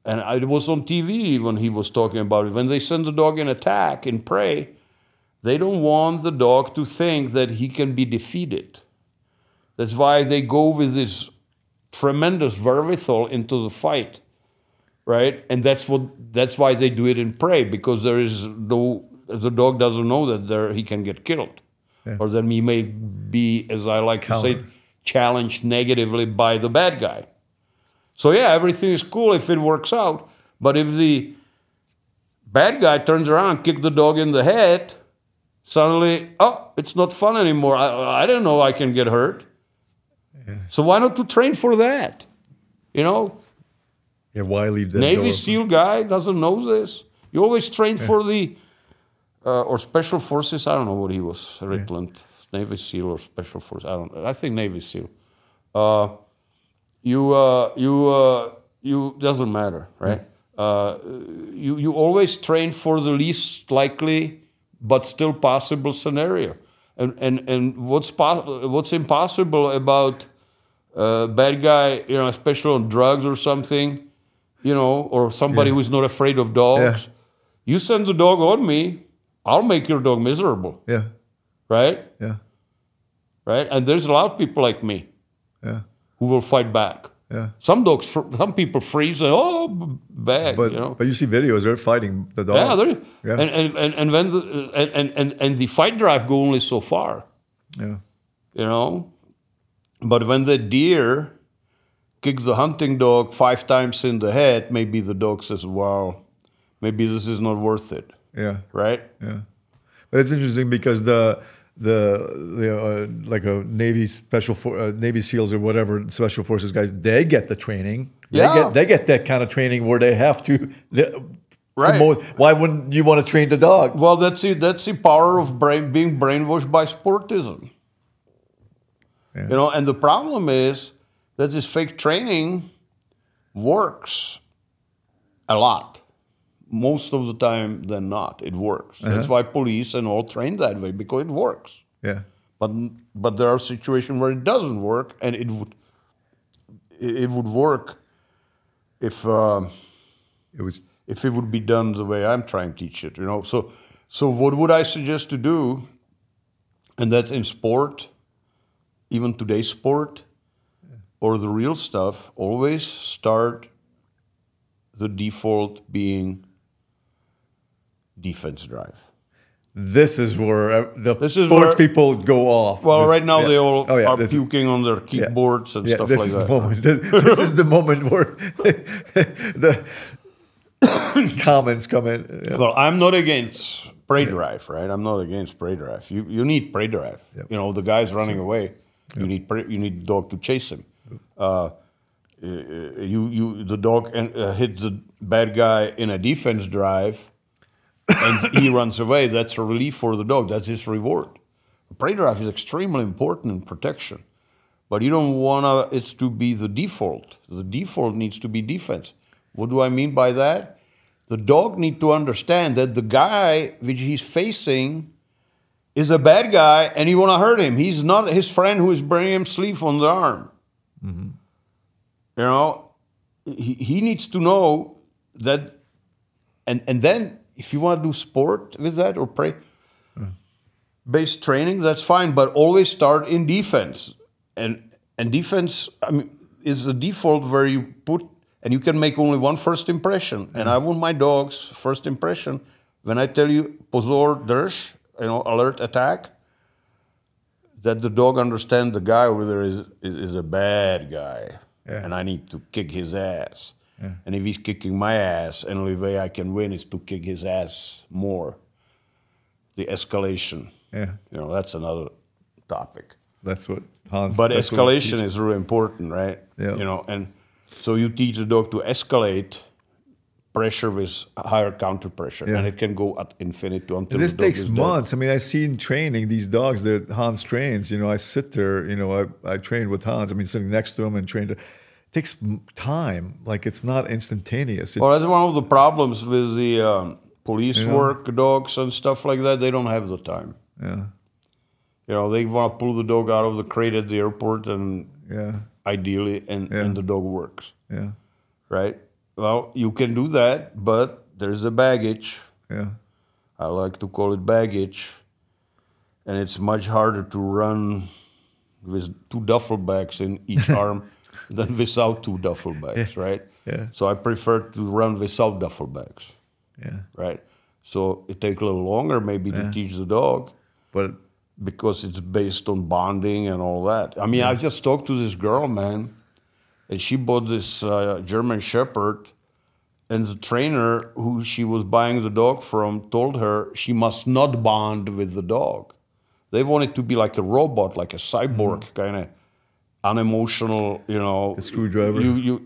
And it was on TV when he was talking about it. When they send the dog in attack in prey, they don't want the dog to think that he can be defeated. That's why they go with this tremendous wherewithal into the fight, right? And that's why they do it in prey, because there is no. The dog doesn't know that he can get killed. Yeah. Or that he may be, as I like to say, challenged negatively by the bad guy. So yeah, everything is cool if it works out. But if the bad guy turns around, kicks the dog in the head, suddenly, oh, it's not fun anymore. I don't know, I can get hurt. Yeah. So why not to train for that? You know? Yeah, why leave that Navy SEAL guy doesn't know this. You always train for the... or Special Forces, I don't know what he was, Ritland, Navy SEAL or Special Forces, I don't know, I think Navy SEAL. Doesn't matter, right? You always train for the least likely, but still possible scenario. And what's impossible about bad guy, you know, especially on drugs or something, you know, or somebody who's not afraid of dogs. Yeah. You send the dog on me, I'll make your dog miserable. Yeah. Right? Yeah. Right? And there's a lot of people like me who will fight back. Yeah. Some people freeze and, oh, bad, you know? But you see videos, they're fighting the dog. Yeah. And the fight drive go only so far. Yeah. You know? But when the deer kicks the hunting dog 5 times in the head, maybe the dog says, wow, maybe this is not worth it. Yeah. Right. Yeah, but it's interesting because like a Navy Navy SEALs or whatever Special Forces guys, they get the training. Yeah. They get that kind of training where they have to. Why wouldn't you want to train the dog? Well, that's the power of being brainwashed by sportism. Yeah. You know, and the problem is that this fake training works a lot. Most of the time than not, it works. That's why police and all train that way, because it works. Yeah. But there are situations where it doesn't work, and it would work if it would be done the way I'm trying to teach it. You know. So what would I suggest to do? And that's in sport, even today's sport, or the real stuff, always start the default being defense drive. This is where the sports people go off. Well, right now they all are puking on their keyboards and stuff like that. This is the moment where the comments come in. Yeah. Well, I'm not against prey drive, right? I'm not against prey drive. You need prey drive. Yep. You know, the guy's running away. You need the dog to chase him. The dog hits the bad guy in a defense drive. And he runs away. That's a relief for the dog. That's his reward. Prey drive is extremely important in protection, but you don't want it to be the default. The default needs to be defense. What do I mean by that? The dog needs to understand that the guy which he's facing is a bad guy, and you want to hurt him. He's not his friend who is bringing him sleeve on the arm. Mm-hmm. You know, he needs to know that, and then. If you want to do sport with that or prey-based training, that's fine. But always start in defense, and defense, I mean, is the default where you put, and you can make only one first impression. And I want my dog's first impression when I tell you pozor, dersh, you know, alert, attack. That the dog understands the guy over there is a bad guy, and I need to kick his ass. Yeah. And if he's kicking my ass, and the only way I can win is to kick his ass more. The escalation. Yeah. You know, that's another topic. That's what Hans... But escalation is really important, right? Yeah. You know, and so you teach the dog to escalate pressure with higher counter pressure. Yeah. And it can go at infinity until this takes months. I mean, I see in training these dogs that Hans trains. You know, I sit there, you know, I trained with Hans. I mean, sitting next to him and trained... Takes time, like it's not instantaneous. Well, that's one of the problems with the police work dogs and stuff like that. They don't have the time. Yeah, you know, they want to pull the dog out of the crate at the airport, and ideally, and the dog works. Yeah, right. Well, you can do that, but there's the baggage. Yeah, I like to call it baggage, and it's much harder to run with two duffel bags in each arm. Than without two duffel bags, right? Yeah. So I prefer to run without duffel bags. Yeah. Right. So it takes a little longer maybe to teach the dog, but because it's based on bonding and all that. I mean, I just talked to this girl, man, and she bought this German Shepherd, and the trainer who she was buying the dog from told her she must not bond with the dog. They want it to be like a robot, like a cyborg kind of. Unemotional, you know. A screwdriver. You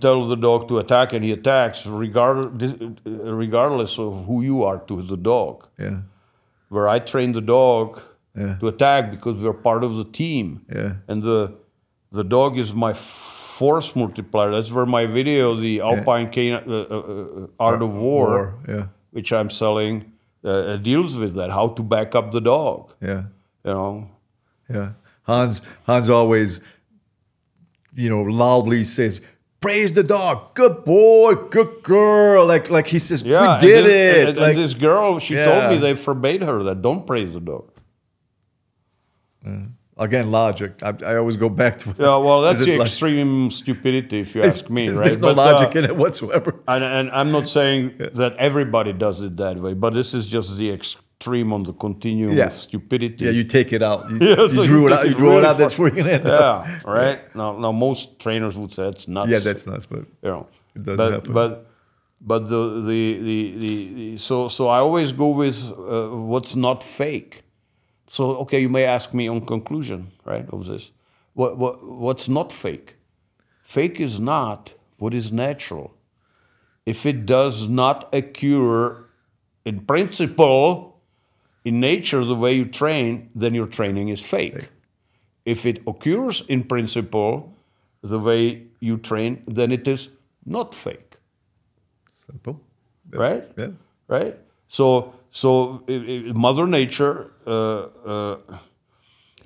tell the dog to attack, and he attacks regardless of who you are to the dog. Yeah. Where I train the dog to attack because we're part of the team. Yeah. And the dog is my force multiplier. That's where my video, the Alpine K9, Art of War, which I'm selling, deals with that. How to back up the dog. Yeah. You know. Yeah. Hans always, you know, loudly says, "Praise the dog, good boy, good girl." Like he says, "We did it." And this girl, she told me they forbade her that. Don't praise the dog. Again, logic. I always go back to. Yeah, well, that's the extreme stupidity, if you ask me. Right? There's no logic in it whatsoever. And I'm not saying that everybody does it that way, but this is just the extreme. Stream on the continuum of stupidity. Yeah, you take it out. You drew it out. That's where you're gonna end up. Yeah, right. Now most trainers would say it's nuts. Yeah, that's nuts, but you know, it doesn't happen. But so I always go with what's not fake. So okay, you may ask me on conclusion, right, of this. What's not fake? Fake is not what is natural. If it does not occur in principle. In nature, the way you train, then your training is fake. If it occurs in principle, the way you train, then it is not fake. Simple. Yeah. Right? Yeah. Right? So Mother Nature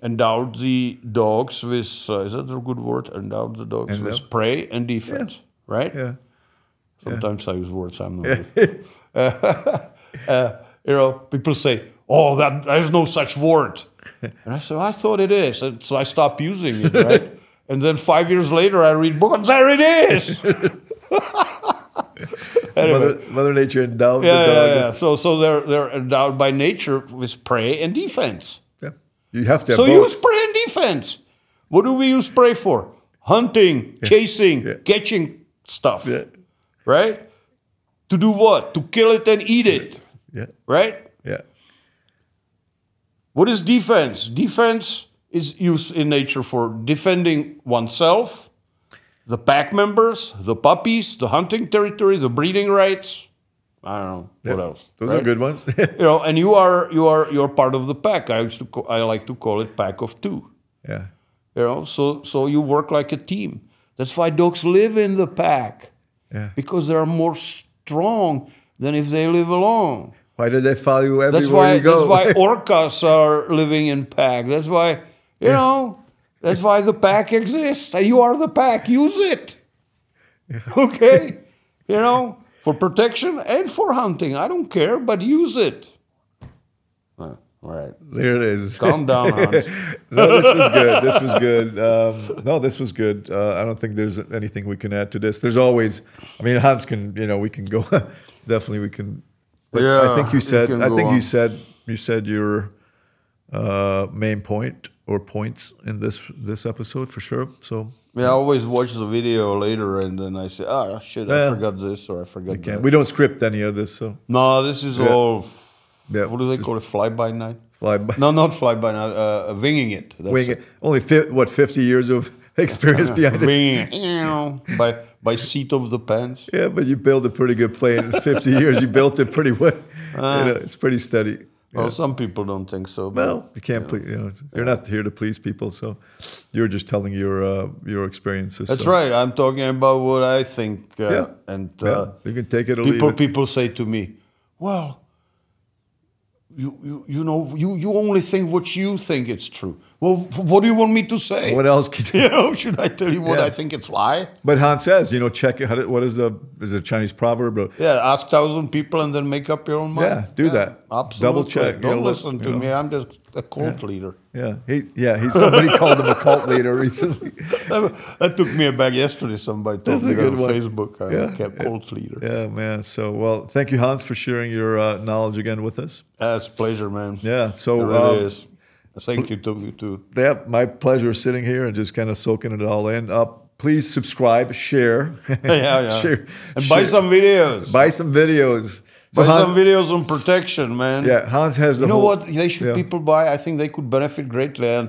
endowed the dogs with, is that a good word? Endowed the dogs with prey and defense. Yeah. Right? Yeah. Sometimes I use words I'm not good. You know, people say, "Oh, there's no such word." And I said, well, I thought it is. And so I stopped using it, right? And then 5 years later, I read books, there it is. Anyway. Mother Nature endowed the dog. Yeah. So they're endowed by nature with prey and defense. Yeah, you have to have both. Use prey and defense. What do we use prey for? Hunting, chasing, catching stuff, right? To do what? To kill it and eat it, right? Yeah. What is defense? Defense is used in nature for defending oneself, the pack members, the puppies, the hunting territory, the breeding rights. I don't know what else. Those are good ones. You know, and you're part of the pack. I like to call it pack of two. Yeah. You know, so you work like a team. That's why dogs live in the pack. Yeah. Because they are more strong than if they live alone. Why do they follow you everywhere you go? That's why orcas are living in pack. That's why, you know, that's why the pack exists. You are the pack. Use it. Yeah. Okay? You know, for protection and for hunting. I don't care, but use it. All right. There it is. Calm down, Hans. No, this was good. This was good. No, this was good. I don't think there's anything we can add to this. There's always, I mean, Hans can, you know, we can go, definitely we can. Yeah, I think you said your main point or points in this episode for sure. So yeah, I always watch the video later and then I say, oh shit, I forgot this or I forgot that. We don't script any of this, so no, this is all. Yeah. What do they call it? Fly-by-night? No, not fly-by-night. Winging it. That's winging it. Only, what, 50 years of experience behind it? Winging it. By seat of the pants. Yeah, but you built a pretty good plane in 50 years. You built it pretty well. You know, it's pretty steady. Well, some people don't think so. But, well, you can't please. You know, you're not here to please people, so you're just telling your experiences. That's right. I'm talking about what I think. You can take it or leave it. People say to me, well, You only think what you think it's true. Well, what do you want me to say? What else can you know? Should I tell you what I think it's lie? But Hans says, you know, check it. What is is it a Chinese proverb? Or, ask 1,000 people and then make up your own mind. Yeah, do that. Absolutely. Double check. Don't listen to me. I'm just a cult leader. Yeah, somebody called him a cult leader recently. That took me aback yesterday. Somebody told me on Facebook. I kept cult leader. Yeah, man. So, well, thank you, Hans, for sharing your knowledge again with us. It's a pleasure, man. Yeah. So, it really is. Thank you too. Yeah, my pleasure sitting here and just kind of soaking it all in. Please subscribe, share, buy some videos. Buy some videos. So some videos on protection, man. Yeah, Hans has the what they should people buy? I think they could benefit greatly, and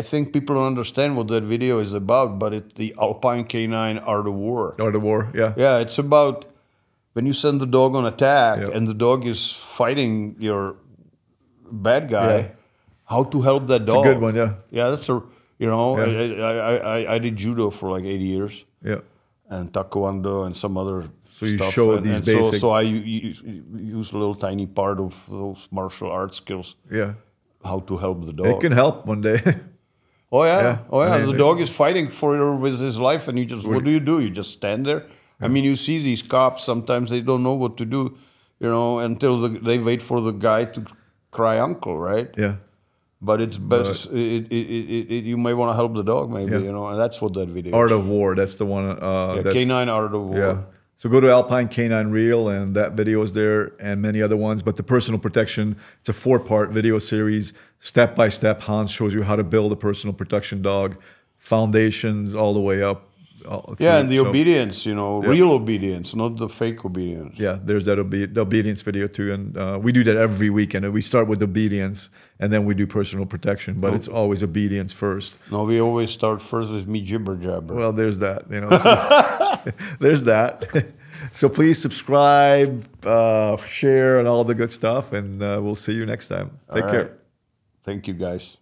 I think people don't understand what that video is about, but the Alpine K9 Art of War. Art of War, yeah. Yeah, it's about when you send the dog on attack and the dog is fighting your bad guy, how to help that dog. It's a good one, yeah. Yeah, that's a, you know, I did judo for like 80 years. Yeah. And taekwondo and some other. So you show these basic. So I use a little tiny part of those martial arts skills. Yeah. How to help the dog. It can help one day. Oh yeah. I mean, the dog is fighting with his life, and you just what do? You just stand there. Yeah. I mean, you see these cops sometimes they don't know what to do, you know, until they wait for the guy to cry uncle, right? Yeah. But it's best. You may want to help the dog, maybe you know, and that's what that video. Art of War. That's the one. K9 Art of War. Yeah. So go to Alpine K9 Reel, and that video is there, and many other ones. But the personal protection, it's a 4-part video series, step-by-step. Hans shows you how to build a personal protection dog, foundations all the way up. Yeah, and the obedience, you know, real obedience, not the fake obedience. Yeah, there's that the obedience video too, and we do that every weekend. We start with obedience, and then we do personal protection, but it's always obedience first. No, we always start first with me jibber jabber. Well, there's that, you know. So there's that. So please subscribe, share, and all the good stuff, and we'll see you next time. Take care. Thank you, guys.